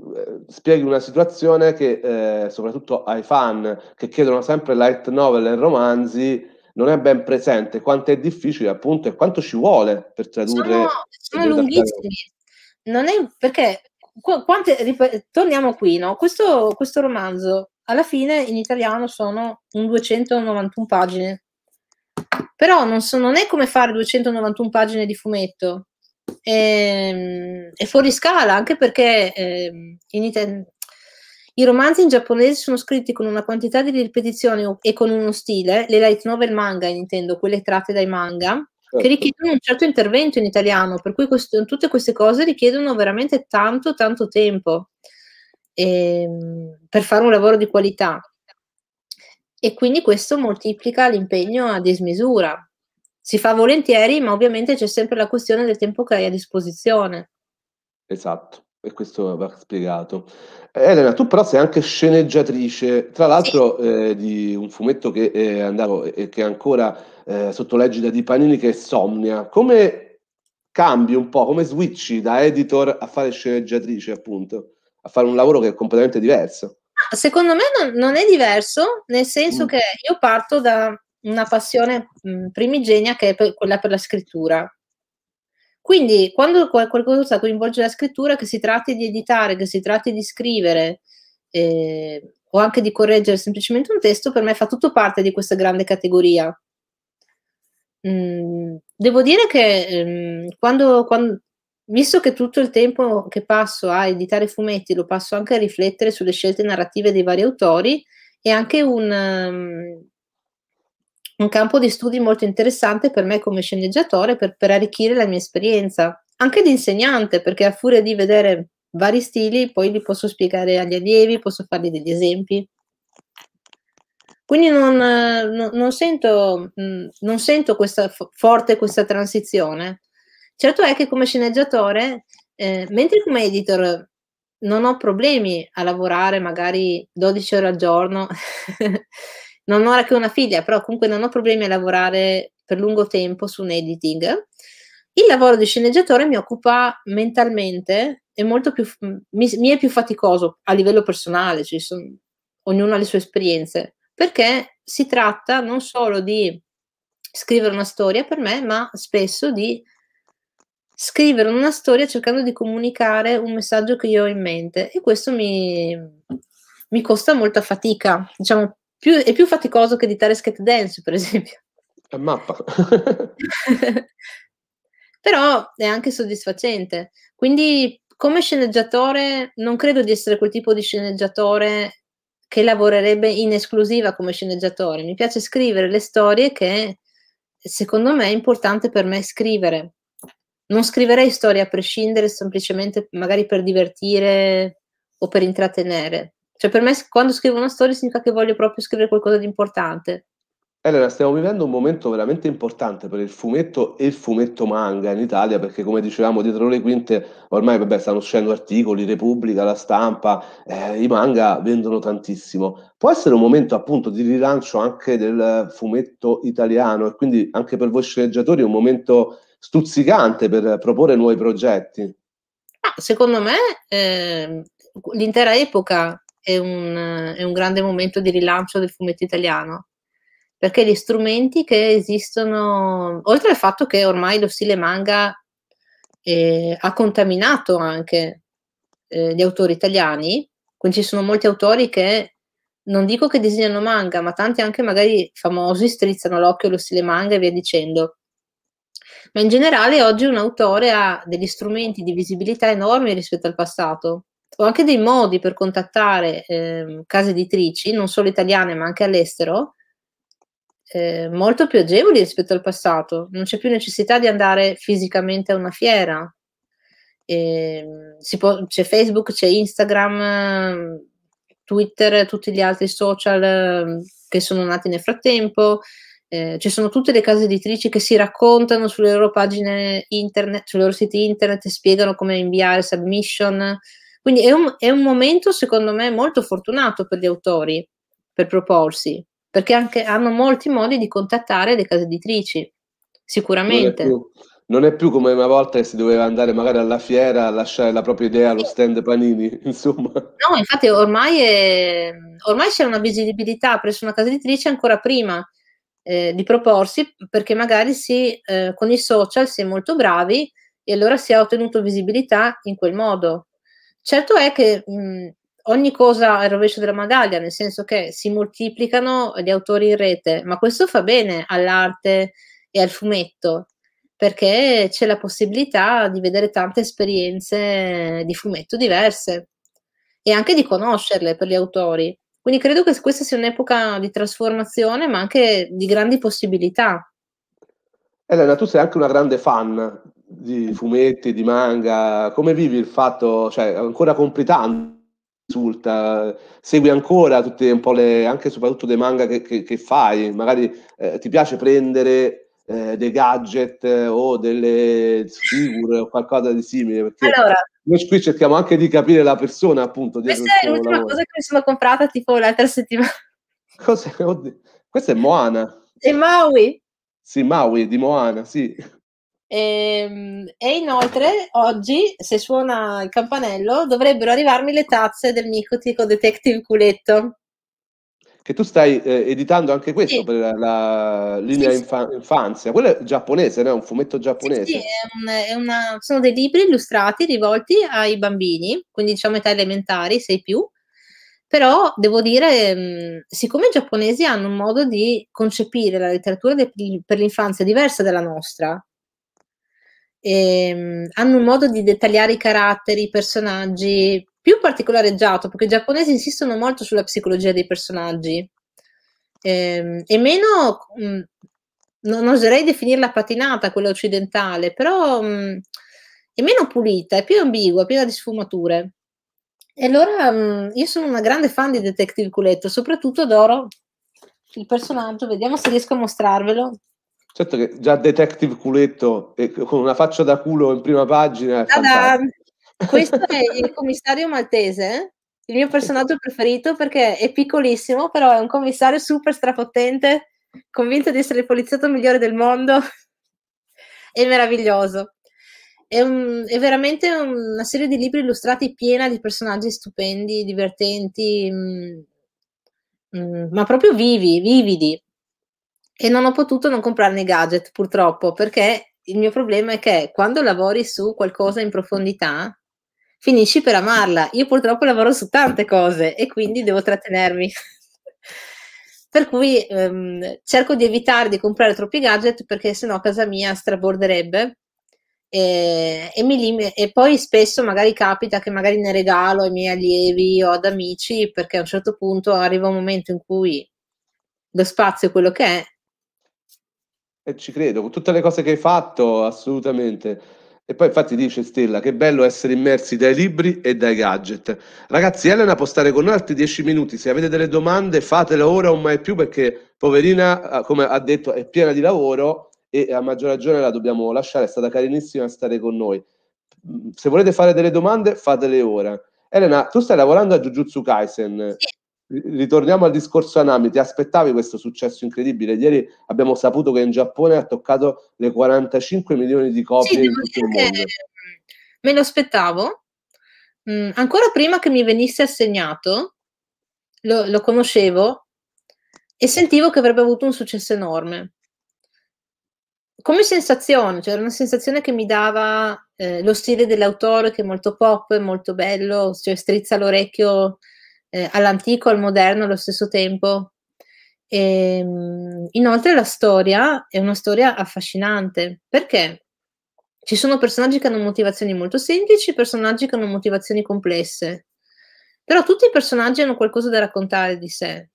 spieghi una situazione che soprattutto ai fan che chiedono sempre light novel e romanzi non è ben presente, quanto è difficile appunto e quanto ci vuole per tradurre. Sono lunghissimi. Non è perché torniamo qui, no? Questo romanzo alla fine in italiano sono un 291 pagine. Però non è come fare 291 pagine di fumetto. È fuori scala, anche perché i romanzi in giapponese sono scritti con una quantità di ripetizioni e con uno stile, le light novel manga intendo, quelle tratte dai manga, certo, che richiedono un certo intervento in italiano, per cui tutte queste cose richiedono veramente tanto, tanto tempo per fare un lavoro di qualità. E quindi questo moltiplica l'impegno a dismisura. Si fa volentieri, ma ovviamente c'è sempre la questione del tempo che hai a disposizione. Esatto, e questo va spiegato. Elena, tu però sei anche sceneggiatrice, tra l'altro sì, di un fumetto che è andato e che è ancora sotto l'egida di Panini, che è Somnia. Come cambi un po', come switchi da editor a fare sceneggiatrice, appunto, a fare un lavoro che è completamente diverso? Secondo me non è diverso, nel senso che io parto da una passione primigenia che è quella per la scrittura. Quindi quando qualcosa coinvolge la scrittura, che si tratti di editare, che si tratti di scrivere o anche di correggere semplicemente un testo, per me fa tutto parte di questa grande categoria. Devo dire che visto che tutto il tempo che passo a editare fumetti lo passo anche a riflettere sulle scelte narrative dei vari autori, è anche un campo di studi molto interessante per me come sceneggiatore, per arricchire la mia esperienza, anche di insegnante, perché a furia di vedere vari stili poi li posso spiegare agli allievi, posso fargli degli esempi. Quindi non sento questa forte questa transizione. Certo è che come sceneggiatore, mentre come editor non ho problemi a lavorare magari 12 ore al giorno, non ho anche una figlia, però comunque non ho problemi a lavorare per lungo tempo su un editing, il lavoro di sceneggiatore mi occupa mentalmente, è molto più, mi è più faticoso a livello personale, cioè ognuno ha le sue esperienze, perché si tratta non solo di scrivere una storia per me, ma spesso di scrivere una storia cercando di comunicare un messaggio che io ho in mente, e questo mi costa molta fatica, diciamo, è più faticoso che editare Sket Dance, per esempio. È mappa. Però è anche soddisfacente. Quindi come sceneggiatore non credo di essere quel tipo di sceneggiatore che lavorerebbe in esclusiva come sceneggiatore. Mi piace scrivere le storie che secondo me è importante per me scrivere. Non scriverei storie a prescindere semplicemente magari per divertire o per intrattenere. Cioè per me quando scrivo una storia significa che voglio proprio scrivere qualcosa di importante. Elena, stiamo vivendo un momento veramente importante per il fumetto e il fumetto manga in Italia, perché come dicevamo dietro le quinte ormai stanno uscendo articoli, Repubblica, La Stampa, i manga vendono tantissimo. Può essere un momento appunto di rilancio anche del fumetto italiano e quindi anche per voi sceneggiatori un momento stuzzicante per proporre nuovi progetti? secondo me l'intera epoca è un grande momento di rilancio del fumetto italiano, perché gli strumenti che esistono, oltre al fatto che ormai lo stile manga ha contaminato anche gli autori italiani, quindi ci sono molti autori che non dico che disegnano manga, ma tanti anche magari famosi strizzano l'occhio allo stile manga e via dicendo. Ma in generale oggi un autore ha degli strumenti di visibilità enormi rispetto al passato, o anche dei modi per contattare case editrici, non solo italiane ma anche all'estero, molto più agevoli rispetto al passato. Non c'è più necessità di andare fisicamente a una fiera. C'è Facebook, c'è Instagram, Twitter, tutti gli altri social che sono nati nel frattempo. Ci sono tutte le case editrici che si raccontano sulle loro pagine internet, sui loro siti internet, e spiegano come inviare submission. Quindi è un momento, secondo me, molto fortunato per gli autori per proporsi, perché anche hanno molti modi di contattare le case editrici, sicuramente. Non è più come una volta che si doveva andare magari alla fiera a lasciare la propria idea allo stand Panini, insomma. No, infatti ormai c'è una visibilità presso una casa editrice ancora prima di proporsi, perché magari con i social si è molto bravi e allora si è ottenuto visibilità in quel modo. Certo è che ogni cosa è il rovescio della medaglia, nel senso che si moltiplicano gli autori in rete, ma questo fa bene all'arte e al fumetto, perché c'è la possibilità di vedere tante esperienze di fumetto diverse e anche di conoscerle per gli autori. Quindi credo che questa sia un'epoca di trasformazione, ma anche di grandi possibilità. Elena, tu sei anche una grande fan di fumetti, di manga. Come vivi il fatto, cioè ancora completando, risulta, segui ancora tutte un po' anche soprattutto dei manga che fai? Magari ti piace prendere dei gadget o delle figure o qualcosa di simile, perché allora, noi qui cerchiamo anche di capire la persona, appunto. Questa è l'ultima cosa che mi sono comprata tipo l'altra settimana. Cos'è? Questa è Moana. È Maui. Sì, Maui di Moana, sì. E inoltre oggi, se suona il campanello, dovrebbero arrivarmi le tazze del micotico Detective Culetto. Che tu stai editando anche questo, sì, per la linea, sì, sì. Infanzia. Quello è giapponese, no? Un fumetto giapponese. Sì, sì, sono dei libri illustrati rivolti ai bambini, quindi diciamo età elementari, 6+. Però devo dire, siccome i giapponesi hanno un modo di concepire la letteratura per l'infanzia diversa dalla nostra, hanno un modo di dettagliare i caratteri, i personaggi più particolareggiato, perché i giapponesi insistono molto sulla psicologia dei personaggi e meno, non oserei definirla patinata quella occidentale, però è meno pulita, è più ambigua, piena di sfumature. E allora io sono una grande fan di Detective Culetto, soprattutto adoro il personaggio, vediamo se riesco a mostrarvelo. Certo che già Detective Culetto con una faccia da culo in prima pagina è fantastico. Questo è il commissario maltese, il mio personaggio preferito, perché è piccolissimo, però è un commissario super strapotente, convinto di essere il poliziotto migliore del mondo. È meraviglioso. È veramente una serie di libri illustrati piena di personaggi stupendi, divertenti, ma proprio vividi. E non ho potuto non comprarne i gadget, purtroppo, perché il mio problema è che quando lavori su qualcosa in profondità finisci per amarla. Io purtroppo lavoro su tante cose e quindi devo trattenermi. Per cui cerco di evitare di comprare troppi gadget, perché sennò casa mia straborderebbe e poi spesso magari capita che magari ne regalo ai miei allievi o ad amici, perché a un certo punto arriva un momento in cui lo spazio è quello che è. Ci credo, con tutte le cose che hai fatto, assolutamente. E poi infatti dice Stella, che bello essere immersi dai libri e dai gadget. Ragazzi, Elena può stare con noi altri 10 minuti, se avete delle domande fatele ora o mai più, perché poverina, come ha detto, è piena di lavoro e a maggior ragione la dobbiamo lasciare. È stata carinissima a stare con noi. Se volete fare delle domande, fatele ora. Elena, tu stai lavorando a Jujutsu Kaisen. Sì. Ritorniamo al discorso Anami, ti aspettavi questo successo incredibile? Ieri abbiamo saputo che in Giappone ha toccato le 45 milioni di copie in tutto il mondo. Me lo aspettavo, ancora prima che mi venisse assegnato, lo conoscevo e sentivo che avrebbe avuto un successo enorme. Come sensazione, cioè era una sensazione che mi dava lo stile dell'autore, che è molto pop, è molto bello, cioè strizza l'orecchio all'antico, al moderno allo stesso tempo. E, inoltre la storia è una storia affascinante, perché ci sono personaggi che hanno motivazioni molto semplici, personaggi che hanno motivazioni complesse, però tutti i personaggi hanno qualcosa da raccontare di sé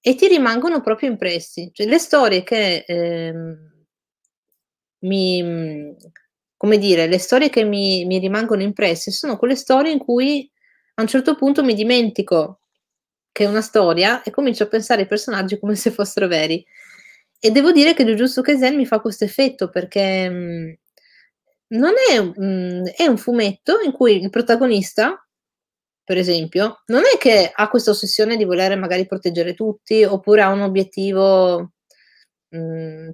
e ti rimangono proprio impressi. Cioè, le storie che mi rimangono impresse sono quelle storie in cui a un certo punto mi dimentico che è una storia e comincio a pensare ai personaggi come se fossero veri. E devo dire che Jujutsu Kaisen mi fa questo effetto, perché è un fumetto in cui il protagonista, per esempio, non è che ha questa ossessione di volere magari proteggere tutti, oppure ha un obiettivo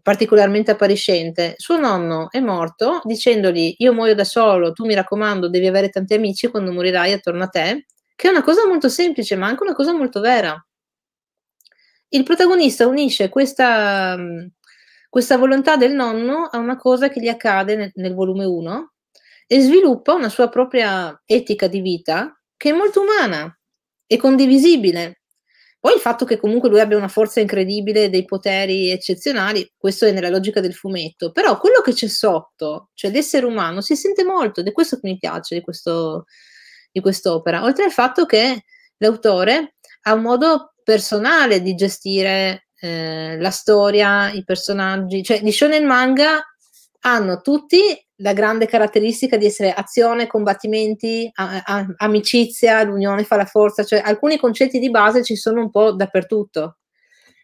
particolarmente appariscente. Suo nonno è morto dicendogli: io muoio da solo, tu mi raccomando devi avere tanti amici quando morirai attorno a te, che è una cosa molto semplice ma anche una cosa molto vera. Il protagonista unisce questa volontà del nonno a una cosa che gli accade nel volume 1 e sviluppa una sua propria etica di vita che è molto umana e condivisibile. Poi il fatto che comunque lui abbia una forza incredibile, dei poteri eccezionali, questo è nella logica del fumetto, però quello che c'è sotto, cioè l'essere umano, si sente molto, ed è questo che mi piace di quest'opera, oltre al fatto che l'autore ha un modo personale di gestire la storia, i personaggi. Cioè gli shonen manga hanno tutti la grande caratteristica di essere azione, combattimenti, amicizia, l'unione fa la forza, cioè alcuni concetti di base ci sono un po' dappertutto.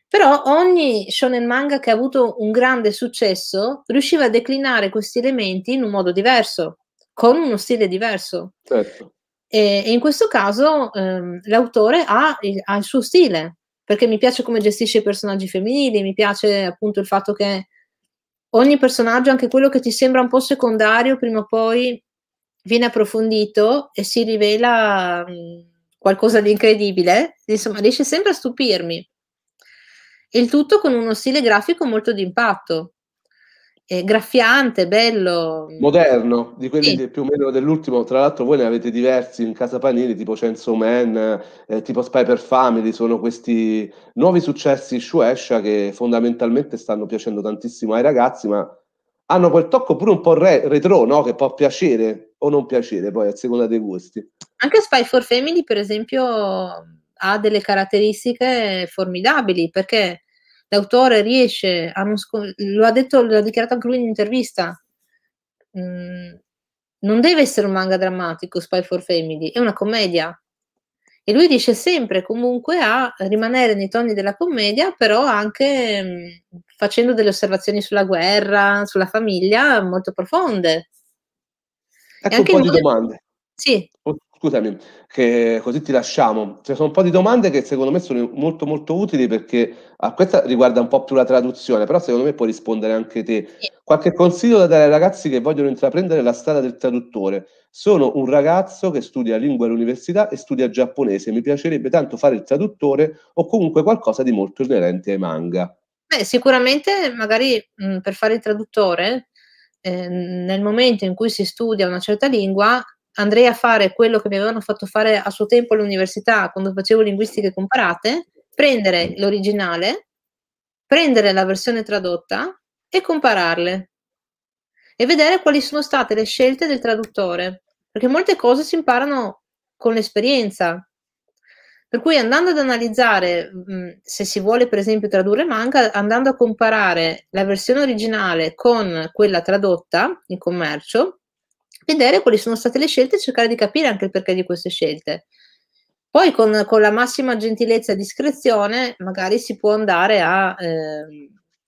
Però ogni shonen manga che ha avuto un grande successo riusciva a declinare questi elementi in un modo diverso, con uno stile diverso. Certo. E in questo caso l'autore ha il suo stile, perché mi piace come gestisce i personaggi femminili, mi piace appunto il fatto che ogni personaggio, anche quello che ti sembra un po' secondario, prima o poi viene approfondito e si rivela qualcosa di incredibile. Insomma, riesce sempre a stupirmi. Il tutto con uno stile grafico molto d'impatto. Graffiante, bello. Moderno, di quelli più o meno dell'ultimo. Tra l'altro voi ne avete diversi in casa Panini, tipo Chainsaw Man, tipo Spy x Family, sono questi nuovi successi shueisha che fondamentalmente stanno piacendo tantissimo ai ragazzi, ma hanno quel tocco pure un po' retro, no? Che può piacere o non piacere, poi a seconda dei gusti. Anche Spy x Family, per esempio, ha delle caratteristiche formidabili, perché l'autore riesce a non l'ha dichiarato anche lui in un'intervista. Non deve essere un manga drammatico Spy x Family, è una commedia. E lui riesce sempre comunque a rimanere nei toni della commedia, però anche facendo delle osservazioni sulla guerra, sulla famiglia molto profonde. Ecco, e anche un po' di domande. Sì. Scusami, che così ti lasciamo. Ci sono un po' di domande che secondo me sono molto molto utili, perché a questa riguarda un po' più la traduzione, però secondo me puoi rispondere anche te. Qualche consiglio da dare ai ragazzi che vogliono intraprendere la strada del traduttore? Sono un ragazzo che studia lingua all'università e studia giapponese, mi piacerebbe tanto fare il traduttore o comunque qualcosa di molto inerente ai manga. Beh, sicuramente magari per fare il traduttore, nel momento in cui si studia una certa lingua, andrei a fare quello che mi avevano fatto fare a suo tempo all'università quando facevo linguistiche comparate: prendere l'originale, prendere la versione tradotta e compararle e vedere quali sono state le scelte del traduttore, perché molte cose si imparano con l'esperienza. Per cui, andando ad analizzare, se si vuole per esempio tradurre manga, andando a comparare la versione originale con quella tradotta in commercio, vedere quali sono state le scelte e cercare di capire anche il perché di queste scelte. Poi con la massima gentilezza e discrezione magari si può andare a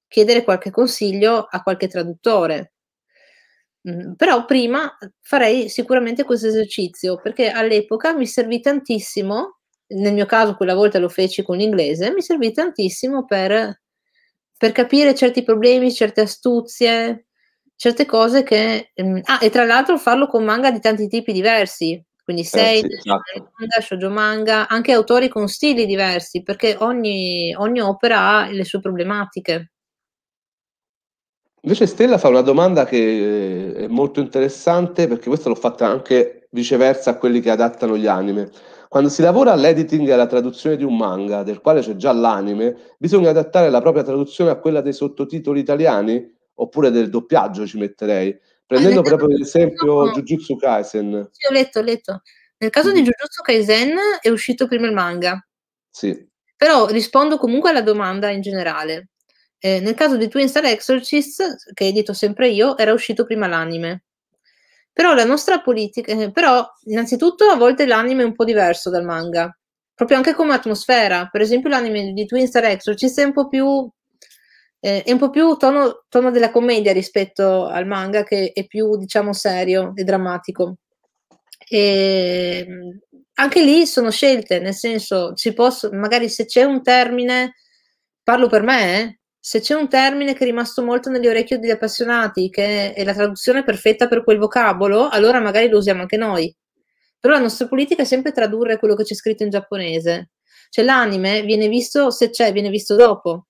chiedere qualche consiglio a qualche traduttore, però prima farei sicuramente questo esercizio, perché all'epoca mi servì tantissimo, nel mio caso quella volta lo feci con l'inglese, mi servì tantissimo per capire certi problemi, certe astuzie, certe cose che... e tra l'altro farlo con manga di tanti tipi diversi, quindi sei sì, esatto. Manga, shoujo manga, anche autori con stili diversi, perché ogni opera ha le sue problematiche. Invece Stella fa una domanda che è molto interessante, perché questa l'ho fatta anche viceversa a quelli che adattano gli anime. Quando si lavora all'editing e alla traduzione di un manga, del quale c'è già l'anime, bisogna adattare la propria traduzione a quella dei sottotitoli italiani, oppure del doppiaggio ci metterei, prendendo proprio ad esempio Jujutsu Kaisen. Sì, ho letto. Nel caso di Jujutsu Kaisen è uscito prima il manga. Sì. Però rispondo comunque alla domanda in generale. Nel caso di Twin Star Exorcist, che edito sempre io, era uscito prima l'anime. Però la nostra politica, innanzitutto a volte l'anime è un po' diverso dal manga, proprio anche come atmosfera. Per esempio l'anime di Twin Star Exorcist è un po' più tono della commedia rispetto al manga, che è più, diciamo, serio e drammatico. E anche lì sono scelte, nel senso, magari se c'è un termine, parlo per me, se c'è un termine che è rimasto molto nelle orecchie degli appassionati, che è la traduzione perfetta per quel vocabolo, allora magari lo usiamo anche noi. Però la nostra politica è sempre tradurre quello che c'è scritto in giapponese. Cioè l'anime viene visto, se c'è, viene visto dopo.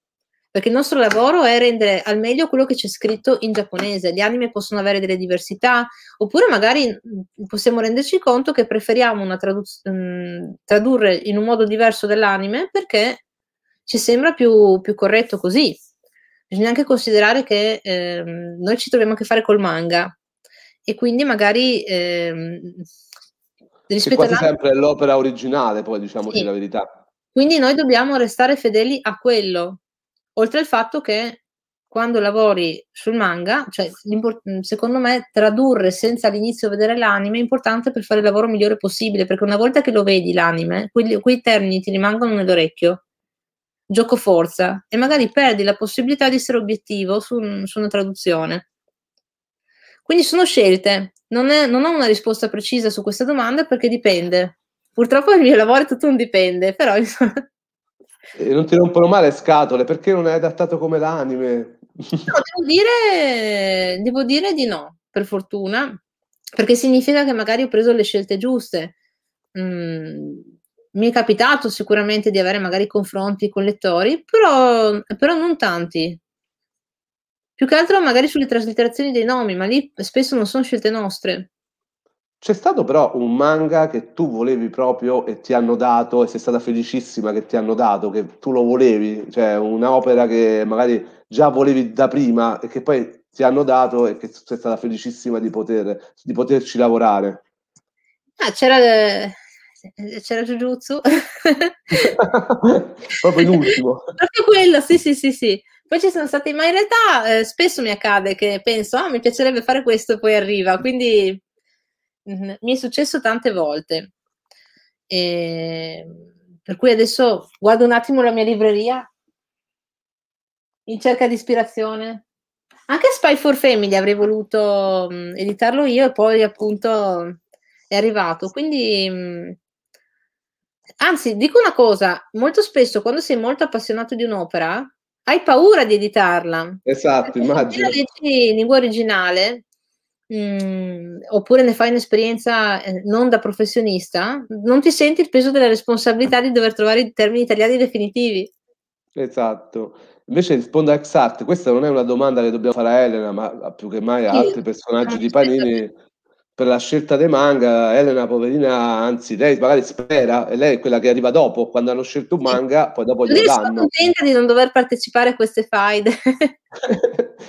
Perché il nostro lavoro è rendere al meglio quello che c'è scritto in giapponese. Gli anime possono avere delle diversità, oppure magari possiamo renderci conto che preferiamo una tradurre in un modo diverso dell'anime, perché ci sembra più corretto così. Bisogna anche considerare che noi ci troviamo a che fare col manga, e quindi magari rispetto quasi sempre è l'opera originale, poi diciamoci sì. La verità. Quindi noi dobbiamo restare fedeli a quello, oltre al fatto che quando lavori sul manga, cioè, secondo me tradurre senza all'inizio vedere l'anime è importante per fare il lavoro migliore possibile, perché una volta che lo vedi l'anime, quei termini ti rimangono nell'orecchio, gioco forza, e magari perdi la possibilità di essere obiettivo su una traduzione. Quindi sono scelte, non ho una risposta precisa su questa domanda, perché dipende. Purtroppo il mio lavoro è tutto un dipende, però non ti rompono mai le scatole, perché non è adattato come l'anime? No, devo dire di no, per fortuna, perché significa che magari ho preso le scelte giuste. Mi è capitato sicuramente di avere magari confronti con lettori, però non tanti. Più che altro magari sulle traslitterazioni dei nomi, ma lì spesso non sono scelte nostre. C'è stato però un manga che tu volevi proprio e ti hanno dato, e sei stata felicissima che ti hanno dato, che tu lo volevi, cioè un'opera che magari già volevi da prima e che poi ti hanno dato e che sei stata felicissima di poterci lavorare? C'era Jujutsu proprio l'ultimo, proprio quello, sì. Poi ci sono stati, ma in realtà spesso mi accade che penso mi piacerebbe fare questo, poi arriva, quindi mi è successo tante volte, per cui adesso guardo un attimo la mia libreria in cerca di ispirazione. Anche Spy x Family avrei voluto editarlo io, e poi appunto è arrivato, quindi anzi, dico una cosa, molto spesso quando sei molto appassionato di un'opera hai paura di editarla. Esatto, immagino. Se la leggi in lingua originale oppure ne fai un'esperienza non da professionista, non ti senti il peso della responsabilità di dover trovare i termini italiani definitivi. Esatto. Invece rispondo a Xart, questa non è una domanda che dobbiamo fare a Elena, ma più che mai a altri personaggi di Panini. Per la scelta dei manga, Elena poverina, anzi lei magari spera, e lei è quella che arriva dopo, quando hanno scelto un manga, poi dopo glielo danno. Sono contenta di non dover partecipare a queste faide.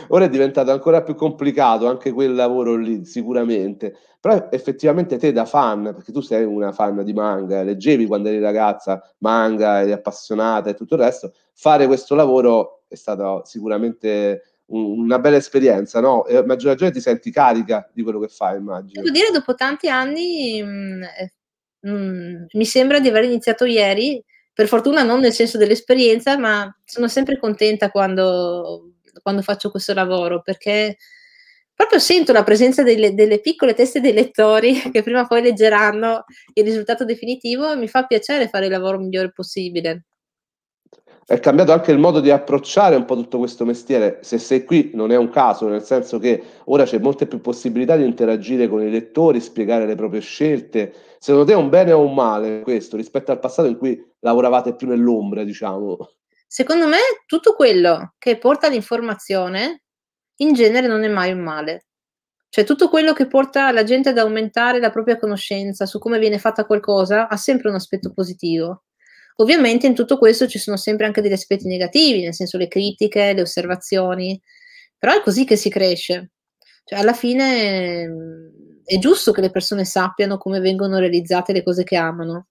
Ora è diventato ancora più complicato anche quel lavoro lì, sicuramente. Però effettivamente te da fan, perché tu sei una fan di manga, leggevi quando eri ragazza manga, eri appassionata e tutto il resto, fare questo lavoro è stato sicuramente una bella esperienza, no? E a maggior ragione ti senti carica di quello che fai, immagino. Devo dire, dopo tanti anni mi sembra di aver iniziato ieri, per fortuna non nel senso dell'esperienza, ma sono sempre contenta quando faccio questo lavoro, perché proprio sento la presenza delle piccole teste dei lettori che prima o poi leggeranno il risultato definitivo, e mi fa piacere fare il lavoro migliore possibile. è cambiato anche il modo di approcciare un po' tutto questo mestiere. Se sei qui non è un caso, nel senso che ora c'è molte più possibilità di interagire con i lettori, spiegare le proprie scelte. Secondo te è un bene o un male questo rispetto al passato in cui lavoravate più nell'ombra, diciamo? Secondo me tutto quello che porta all'informazione in genere non è mai un male. Cioè tutto quello che porta la gente ad aumentare la propria conoscenza su come viene fatta qualcosa ha sempre un aspetto positivo. Ovviamente in tutto questo ci sono sempre anche degli aspetti negativi, nel senso le critiche, le osservazioni, però è così che si cresce. Cioè alla fine è giusto che le persone sappiano come vengono realizzate le cose che amano.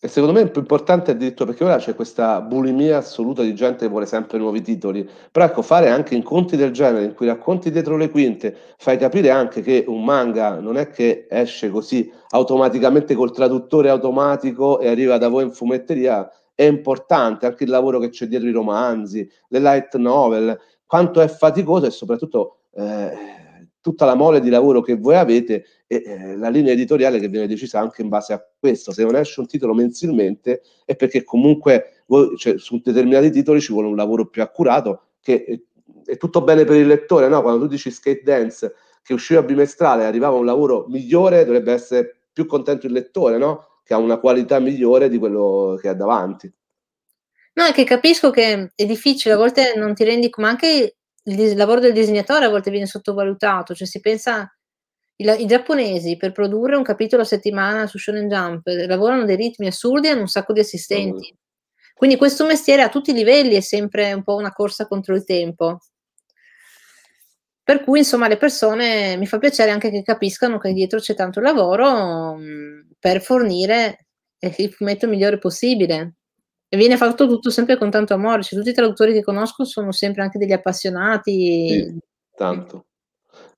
E secondo me il più importante è addirittura, perché ora c'è questa bulimia assoluta di gente che vuole sempre nuovi titoli, però ecco, fare anche incontri del genere in cui racconti dietro le quinte, fai capire anche che un manga non è che esce così automaticamente col traduttore automatico e arriva da voi in fumetteria, è importante anche il lavoro che c'è dietro i romanzi, le light novel, quanto è faticoso e soprattutto tutta la mole di lavoro che voi avete e la linea editoriale che viene decisa anche in base a questo. Se non esce un titolo mensilmente è perché comunque voi, cioè, su determinati titoli ci vuole un lavoro più accurato, che è tutto bene per il lettore, no? Quando tu dici Sket Dance che usciva bimestrale e arrivava un lavoro migliore, dovrebbe essere più contento il lettore, no? Che ha una qualità migliore di quello che ha davanti. No, è che capisco che è difficile, a volte non ti rendi, ma anche il lavoro del disegnatore a volte viene sottovalutato, cioè si pensa, i giapponesi per produrre un capitolo a settimana su Shonen Jump lavorano dei ritmi assurdi e hanno un sacco di assistenti, quindi questo mestiere a tutti i livelli è sempre un po' una corsa contro il tempo, per cui insomma le persone, mi fa piacere anche che capiscano che dietro c'è tanto lavoro per fornire il fumetto migliore possibile. E viene fatto tutto sempre con tanto amore, cioè, tutti i traduttori che conosco sono sempre anche degli appassionati. Sì, tanto.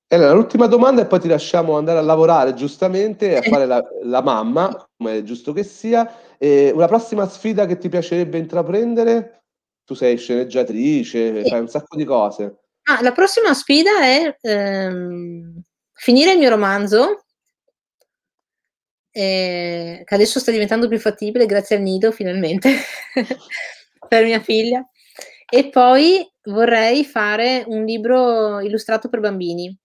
Elena, l'ultima domanda e poi ti lasciamo andare a lavorare giustamente, a fare la mamma, come è giusto che sia. E una prossima sfida che ti piacerebbe intraprendere? Tu sei sceneggiatrice, sì, fai un sacco di cose. Ah, la prossima sfida è finire il mio romanzo, che adesso sta diventando più fattibile grazie al nido finalmente per mia figlia, e poi vorrei fare un libro illustrato per bambini,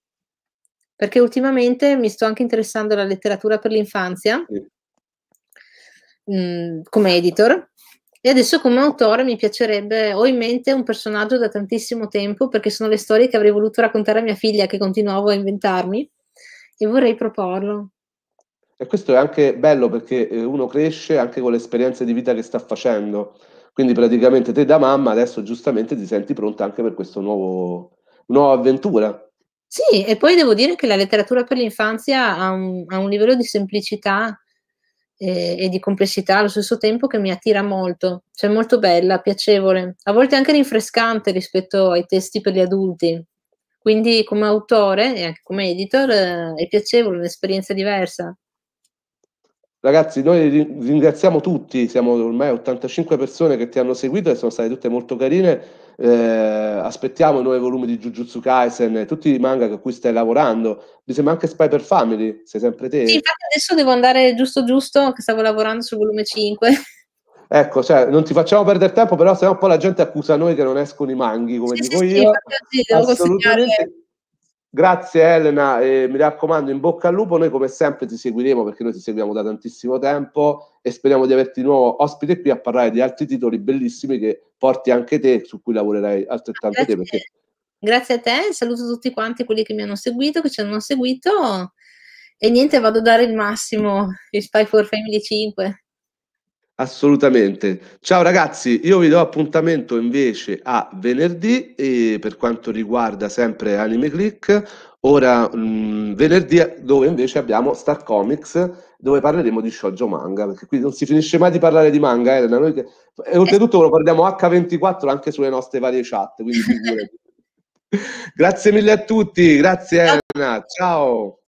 perché ultimamente mi sto anche interessando alla letteratura per l'infanzia, come editor, e adesso come autore mi piacerebbe, ho in mente un personaggio da tantissimo tempo, perché sono le storie che avrei voluto raccontare a mia figlia, che continuavo a inventarmi, e vorrei proporlo. E questo è anche bello, perché uno cresce anche con le esperienze di vita che sta facendo, quindi praticamente te da mamma adesso giustamente ti senti pronta anche per questa nuova avventura. Sì, e poi devo dire che la letteratura per l'infanzia ha un livello di semplicità e di complessità allo stesso tempo che mi attira molto, cioè molto bella, piacevole, a volte anche rinfrescante rispetto ai testi per gli adulti, quindi come autore e anche come editor è piacevole, un'esperienza diversa. Ragazzi, noi ringraziamo tutti, siamo ormai 85 persone che ti hanno seguito e sono state tutte molto carine, aspettiamo i nuovi volumi di Jujutsu Kaisen, tutti i manga a cui stai lavorando, mi sembra anche Spy x Family, sei sempre te. Sì, infatti adesso devo andare giusto, che stavo lavorando sul volume 5. Ecco, cioè, non ti facciamo perdere tempo, però sennò poi la gente accusa noi che non escono i manghi, come dico io. Sì, devo assolutamente. Grazie Elena, e mi raccomando in bocca al lupo, noi come sempre ti seguiremo, perché noi ti seguiamo da tantissimo tempo e speriamo di averti di nuovo ospite qui a parlare di altri titoli bellissimi che porti anche te, su cui lavorerai altrettanto. Grazie. Te. Perché... Grazie a te, saluto tutti quanti quelli che mi hanno seguito, che ci hanno seguito, e niente, vado a dare il massimo di Spy x Family 5. Assolutamente. Ciao ragazzi, io vi do appuntamento invece a venerdì, e per quanto riguarda sempre Anime Click, ora venerdì, dove invece abbiamo Star Comics, dove parleremo di shoujo manga, perché qui non si finisce mai di parlare di manga, Elena, noi che... e oltretutto lo parliamo H24 anche sulle nostre varie chat, quindi grazie mille a tutti, grazie Elena, ciao.